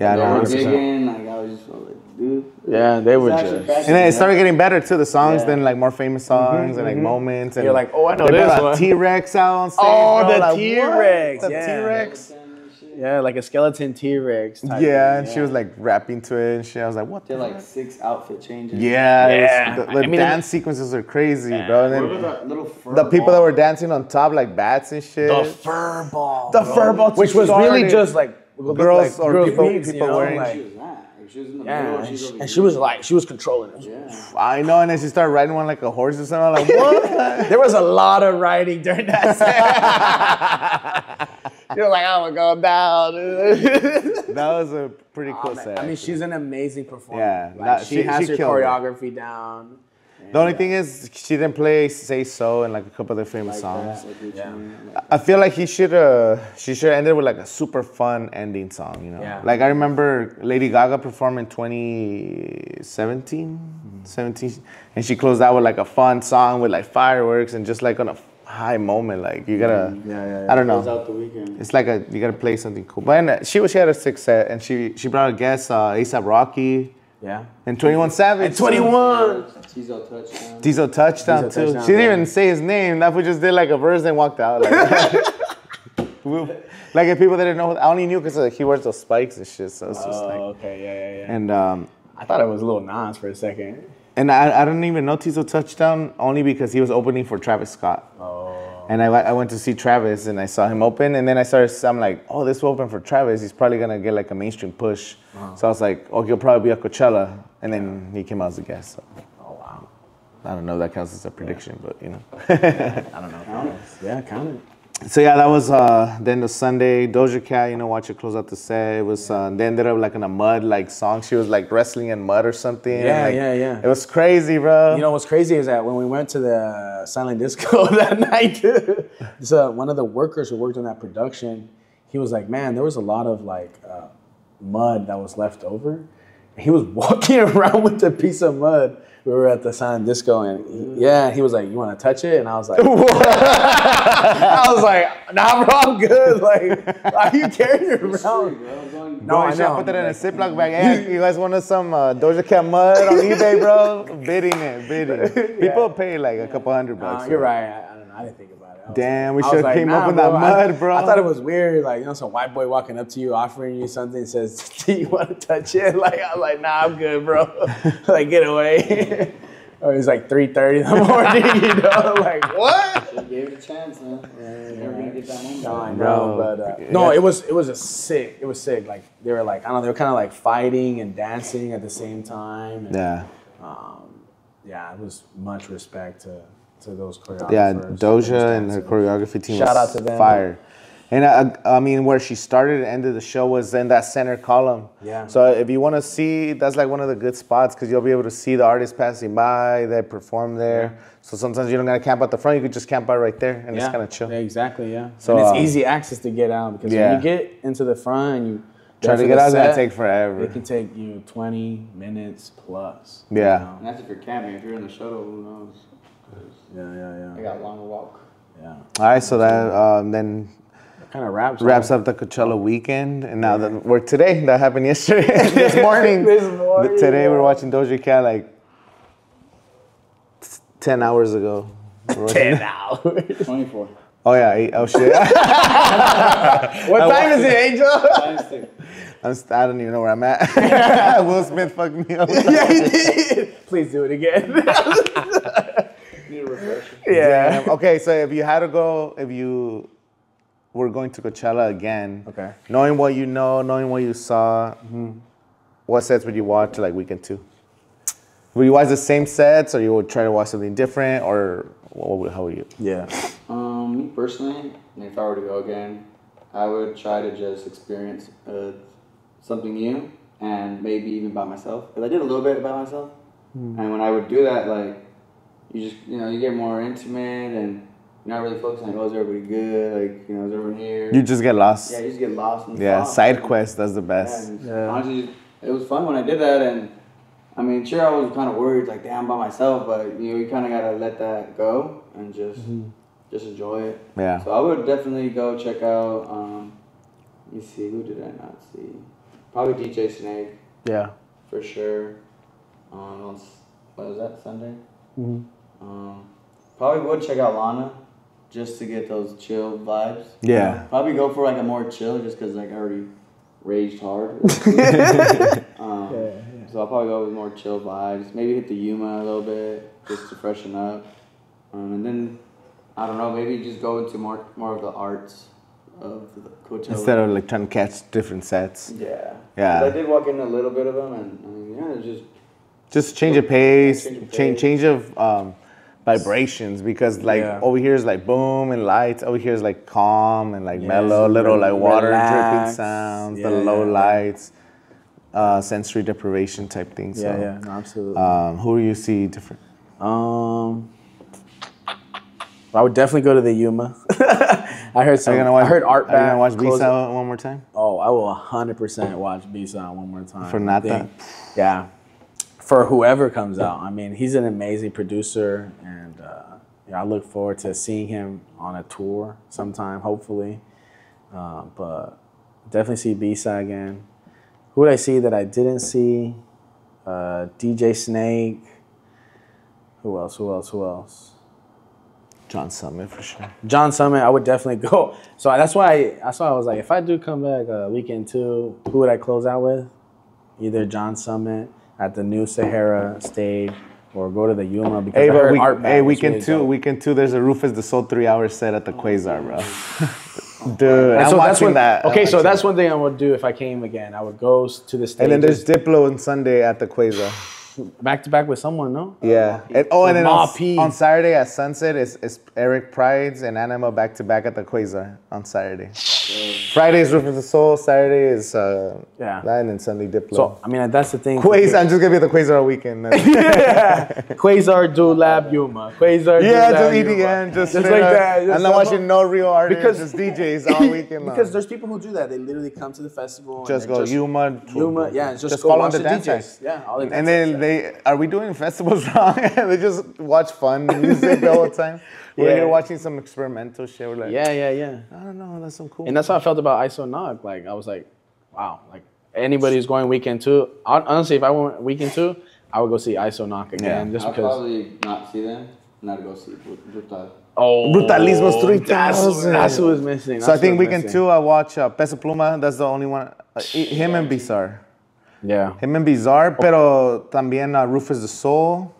Yeah, they were digging, like, I was just like, dude. Yeah, they were just. And then it started getting better, too. The songs, then, like, more famous songs and, like, moments. And you're like, oh, I know this one. T-Rex out on stage. Oh, the T-Rex. The T-Rex. Yeah, like a skeleton T-Rex. Yeah, and she was like rapping to it and shit. I was like, what? They're like 6 outfit changes. Yeah, yeah. The dance sequences are crazy, bro. And then the people that were dancing on top like bats and shit. The fur ball. The fur ball, which was really just like girls or people wearing. She was in the middle, and she was like, she was controlling it. Yeah. I know, and then she started riding one like a horse or something. I'm like, what? There was a lot of riding during that set. You're like, I'm gonna go down. That was a pretty cool set. I mean, she's an amazing performer. Yeah, like, she has her choreography down. The only thing is, she didn't play "Say So" and like a couple of the famous songs. I feel like she should have ended with like a super fun ending song, you know. Yeah. Like I remember Lady Gaga performed in 2017, and she closed out with like a fun song with like fireworks and just like on a high moment. Like you gotta, I don't know. Close out the weekend. It's like you gotta play something cool. But and she had a sick set, and she brought a guest, A$AP Rocky. Yeah. And 21 Savage. And 21! Tizo touchdown. Tizo touchdown, too. She didn't even say his name. That we just did like a verse and walked out. Like, like if people didn't know, I only knew because like, he wears those spikes and shit. So it's just like. Okay, yeah. And I thought it was a little Nas for a second. And I don't even know Tizo touchdown only because he was opening for Travis Scott. Oh. And I went to see Travis and I saw him open. And then I'm like, oh, this will open for Travis. He's probably going to get like a mainstream push. So I was like, oh, he'll probably be at Coachella. And then he came out as a guest. So. Oh, wow. I don't know if that counts as a prediction, but you know. I don't know. Counts. Yeah, count it. So yeah, that was then the Sunday. Doja Cat, you know, watch her close out the set. It was they ended up like in a mud like song. She was like wrestling in mud or something. Yeah, like, yeah. It was crazy, bro. You know what's crazy is that when we went to the silent disco that night, so one of the workers who worked on that production, he was like, man, there was a lot of like mud that was left over. He was walking around with a piece of mud. We were at the silent disco, and he was like, you want to touch it? And I was like, I was like, nah, bro, I'm good. Like, are you carrying it around? No, I know. Put that in a Ziploc bag. Hey, you guys wanted some Doja Cat mud on eBay, bro? Bidding it. People pay like a couple $100. You're right. I don't know. I didn't think about it. Damn, we should have came up with that mud, bro. I thought it was weird. Like, you know, some white boy walking up to you, offering you something, says, do you want to touch it? Like, I was like, nah, I'm good, bro. Like, get away. Or it was like 3:30 in the morning, you know, like what? She gave it a chance, man. Never gonna get that moment. No, I know, but no, it was sick. It was sick. Like they were like, I don't know, they were kind of like fighting and dancing at the same time. And, yeah, it was much respect to those choreographers. Yeah, Doja and her choreography team. Shout out to them. Fire. And I mean, where she started and ended the show was in that center column. Yeah. So if you want to see, that's like one of the good spots because you'll be able to see the artists passing by, they perform there. Yeah. So sometimes you don't gotta camp out the front; you could just camp out right there, and it's kind of chill. Yeah, exactly. Yeah. So and it's easy access to get out because when you get into the front and you try to get out, that take forever. It can take you 20 minutes plus. Yeah. You know? And that's if you're camping. If you're in the shuttle, who knows? Yeah. I got a long walk. Yeah. All right. So that then. Kind of wraps up the Coachella weekend, and now that we're today, that happened yesterday, this morning. Today we're watching Doja Cat like 10 hours ago. 10 hours. 24. Oh yeah. Oh shit. What time is it, Angel? I don't even know where I'm at. Will Smith fucked me up. Yeah, he did. Please do it again. Need a refresher. Yeah. Okay, so if you had to go, we're going to Coachella again. Okay. Knowing what you know, knowing what you saw, what sets would you watch like weekend two? Would you watch the same sets, or you would try to watch something different, or how would you? Yeah. Me personally, if I were to go again, I would try to just experience something new, and maybe even by myself. Because I did a little bit by myself, and when I would do that, like you just you get more intimate and. Not really focusing on, is everybody good? Like, is everyone here? You just get lost. Yeah, you just get lost. Side quest, that's the best. Yeah. Honestly, it was fun when I did that, and I mean, sure, I was kind of worried, like, damn, by myself, but you kind of gotta let that go and just enjoy it. Yeah. So I would definitely go check out. Let me see, who did I not see? Probably DJ Snake. Yeah. For sure. What was that Sunday? Probably would check out Lana. Just to get those chill vibes. Yeah. Probably go for like a more chill just because I already raged hard. So I'll probably go with more chill vibes. Maybe hit the Yuma a little bit just to freshen up. And then, I don't know, maybe just go into more of the arts of the Coachella. Instead of like trying to catch different sets. Yeah. Yeah. I did walk in a little bit of them and I mean, yeah, just change of pace, change of... vibrations because like over here is like boom and lights, over here is like calm and like mellow, little like water dripping sounds, the low lights, sensory deprivation type things. Yeah, so, no, absolutely. Who do you see different? I would definitely go to the Yuma. I heard art back. Are you gonna watch Visa one more time? Oh, I will 100% watch Visa one more time. For nothing. Yeah. For whoever comes out, I mean, he's an amazing producer, and I look forward to seeing him on a tour sometime, hopefully. But definitely see Bisa again. Who would I see that I didn't see? DJ Snake. Who else? John Summit for sure. John Summit, I would definitely go. So that's why I was like, if I do come back weekend two, who would I close out with? Either John Summit. At the new Sahara stage, or go to the Yuma because I heard art back. Hey, weekend two, there's a Rufus the Soul 3-hour set at the Quasar, bro. Dude, I'm watching that. Okay, so that's one thing I would do if I came again. I would go to the stage. And then there's Diplo on Sunday at the Quasar. back to back with someone, no? Yeah. And then on Saturday at sunset is Eric Prides and Anima back to back at the Quasar on Saturday. Friday is Roof of the Soul. Saturday is Latin, and Sunday Diplo. So I mean, that's the thing. Quasar. I'm just gonna be at the Quasar all weekend. Yeah. Quasar do Lab Yuma. Quasar. Yeah, do EDM, just like that. I'm not watching no real artists, just DJs all weekend long. Because there's people who do that. They literally come to the festival. Just go Yuma. Yeah, just go watch the DJs. Yeah, all the dancers. And then are we doing festivals wrong? They just watch fun music all the time. We're here watching some experimental shit. We're like, I don't know, that's so cool. And that's how I felt about Iso Knock. Like, I was like, wow. Like, anybody who's going weekend two, honestly, if I went weekend two, I would go see Iso Knock again. Yeah. Just because. I'll probably not see them, not go see Brutal. Oh, Brutalismo 3000. That's who was missing. So I think weekend two, I watch Peso Pluma. That's the only one. Him and Bizarre. Yeah. Him and Bizarre, pero también Rufus the Soul.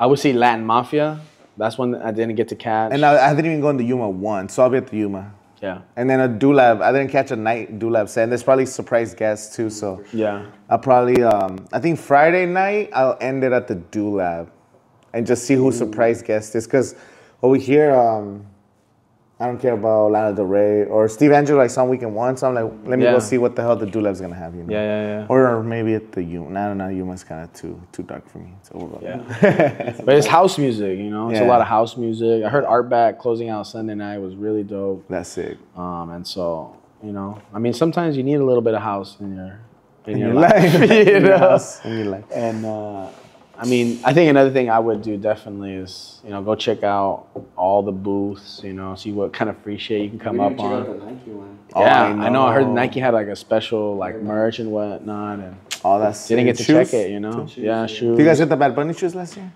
I would see Latin Mafia. That's one that I didn't get to catch. And I didn't even go into Yuma once, so I'll be at the Yuma. Yeah. And then a Dulab. I didn't catch a night Dulab set. And there's probably surprise guests too, so. Yeah. I'll probably, I think Friday night, I'll end it at the Dulab and just see who surprise guest is. Because over here, I don't care about Lana Del Rey or Steve Angelo. I saw him weekend once. So I'm like, let me go see what the hell the Dulab's gonna have, you know? Yeah. Or maybe at the Yuma. I don't know. Yuma's kind of too dark for me. It's over. Yeah. But it's house music, you know. It's a lot of house music. I heard Artback closing out Sunday night was really dope. That's it. And so, you know, I mean, sometimes you need a little bit of house in your life, you know. House in your life. And I mean, I think another thing I would do definitely is, you know, go check out all the booths, you know, see what kind of free shit you can come up on. Out the Nike one. Yeah, I know. I heard Nike had like a special like merch and whatnot, and all that. Didn't get to check it, you know. Shoes, yeah, shoes. You guys got the Bad Bunny shoes last year?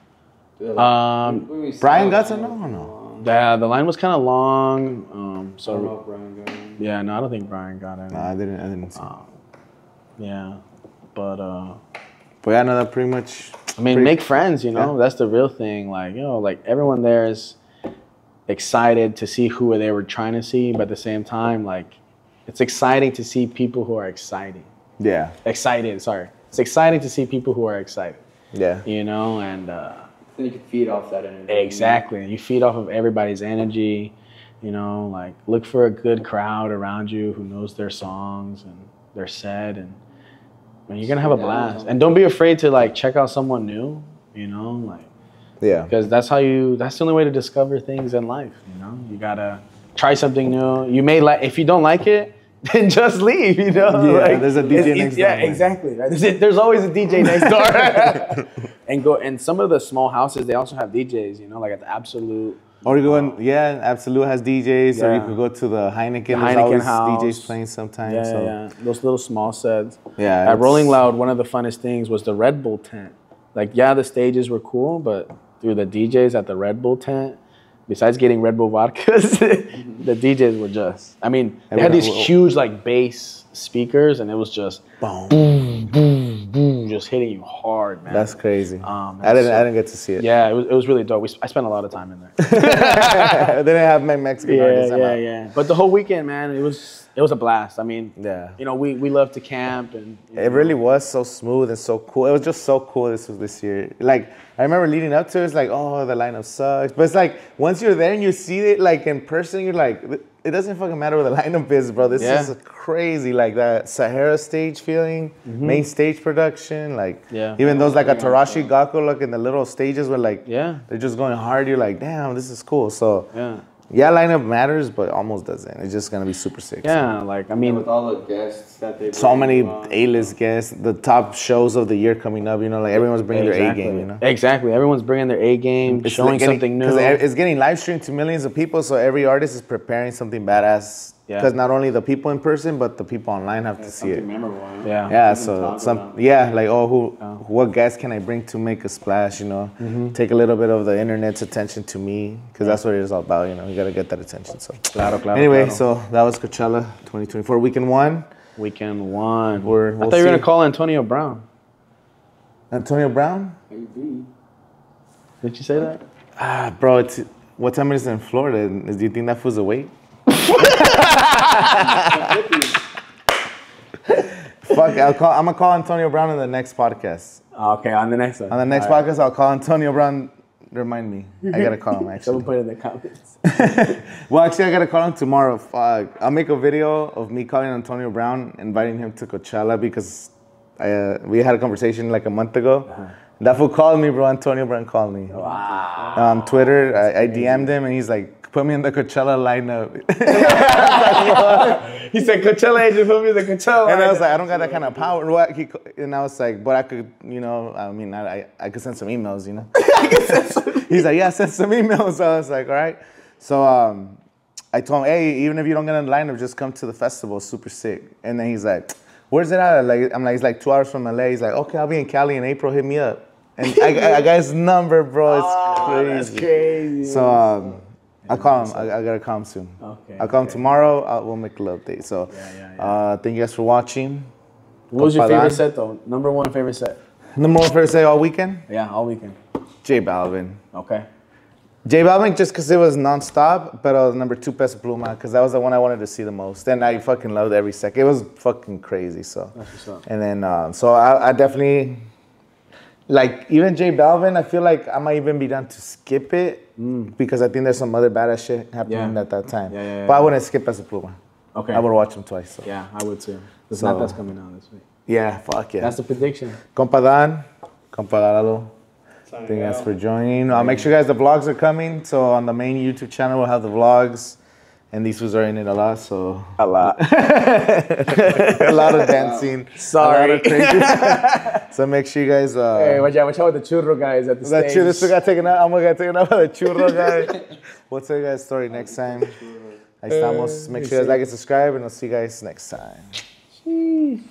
Brian got to know or no? Yeah, the line was kind of long. So. I don't know if Brian got it. Yeah, no, I don't think Brian got it. No, I didn't see. Yeah, but. But yeah, no, that pretty much. I mean, make friends, you know? Yeah. That's the real thing. Like, you know, like everyone there is excited to see who they were trying to see, but at the same time, like, it's exciting to see people who are exciting. Yeah. Excited, sorry. It's exciting to see people who are excited. Yeah. You know, and. Then you can feed off that energy. Exactly. You feed off of everybody's energy, you know, like, look for a good crowd around you who knows their songs and their set and. And you're gonna have a blast, and don't be afraid to like check out someone new, you know, like because that's the only way to discover things in life, you know. You gotta try something new. You may like, if you don't like it, then just leave, you know. Yeah, like, there's a DJ next door. Yeah, exactly. Right? There's always a DJ next door. And some of the small houses they also have DJs, you know, like at the Absolute. Or you go in, Absolute has DJs, or you could go to the Heineken. There's always house. DJs playing sometimes. Yeah. Those little small sets. Yeah. At Rolling Loud, one of the funnest things was the Red Bull tent. Like, yeah, the stages were cool, but through the DJs at the Red Bull tent, besides getting Red Bull vodkas, the DJs were just, I mean, they had these huge, like, bass speakers, and it was just boom, boom, boom, boom, just hitting you hard, man. That's crazy. I didn't get to see it. Yeah, it was really dope. I spent a lot of time in there. They didn't have my Mexican artists. Yeah. But the whole weekend, man, it was a blast. I mean, you know, we love to camp, and it really was so smooth and so cool. It was just so cool. This year, like, I remember leading up to it, it's like, oh, the lineup sucks, but it's like once you're there and you see it like in person, you're like, it doesn't fucking matter what the lineup is, bro. This is crazy, like that Sahara stage feeling, main stage production, like even those like a Tarashi Gakko look in the little stages where like they're just going hard. You're like, damn, this is cool. So lineup matters, but almost doesn't. It's just gonna be super sick. Yeah, so. Like I mean, with all the guests that they so many A-list guests, the top shows of the year coming up. You know, like everyone's bringing their A game. You know, everyone's bringing their A game, showing like something new. Because it's getting live streamed to millions of people, so every artist is preparing something badass. Because not only the people in person, but the people online have to see it. Memorable, right? Yeah. So like what guests can I bring to make a splash? You know, take a little bit of the internet's attention to me, because that's what it is all about. You know, you gotta get that attention. So anyway, so that was Coachella 2024 weekend one. Weekend one. I thought you were gonna call Antonio Brown. Antonio Brown? Maybe. Did you say that? Ah, bro. What time is it in Florida? Do you think that fool's awake? Fuck, I'm gonna call Antonio Brown in the next podcast. Okay, on the next one. On the next podcast, I'll call Antonio Brown. Remind me. I got to call him, actually. Don't put it in the comments. Well, actually, I got to call him tomorrow. I'll make a video of me calling Antonio Brown, inviting him to Coachella, because we had a conversation like a month ago. Uh-huh. That fool called me, bro. Antonio Brown called me. Wow. On Twitter, I DM'd him, and he's like, put me in the Coachella lineup. He said, Coachella agent, put me in the Coachella lineup. And I was like, I don't got that kind of power. And I was like, but I could, you know, I mean, I could send some emails, you know. He's like, yeah, send some emails. So I was like, all right. So I told him, hey, even if you don't get in the lineup, just come to the festival. Super sick. And then he's like, where's it at? Like, I'm like, it's like 2 hours from LA. He's like, okay, I'll be in Cali in April. Hit me up. And I got his number, bro. It's crazy. That's crazy. So I'll call him. I got to call him soon. Okay. I'll call him tomorrow. We'll make a little update. So thank you guys for watching. What was your favorite set, though? Number one favorite set? Number one favorite set all weekend? Yeah, all weekend. J Balvin. Okay. J Balvin, just because it was nonstop, but number two, Peso Pluma, because that was the one I wanted to see the most. And I fucking loved every second. It was fucking crazy, so. That's what's up. And then, so I definitely, like, even J Balvin, I feel like I might even be down to skip it, because I think there's some other badass shit happening at that time. Yeah, but I wouldn't skip Peso Pluma. Okay. I would watch him twice, so. Yeah, I would too. It's not that's coming out this week. Yeah, fuck yeah. That's the prediction. Compa Dan, Compa Lalo. Thank you guys for joining. Make sure, guys, the vlogs are coming. So on the main YouTube channel, we'll have the vlogs. And these fools are in it a lot, so. A lot. A lot of dancing. Sorry. A lot of crazy. So make sure you guys. Hey, watch out with the churro guys at the stage. That churro got taken out. I'm going to get taken out by the churro guy. We'll tell you guys a story next time. Ahí estamos. Make sure you guys like and subscribe, and I'll see you guys next time. Jeez.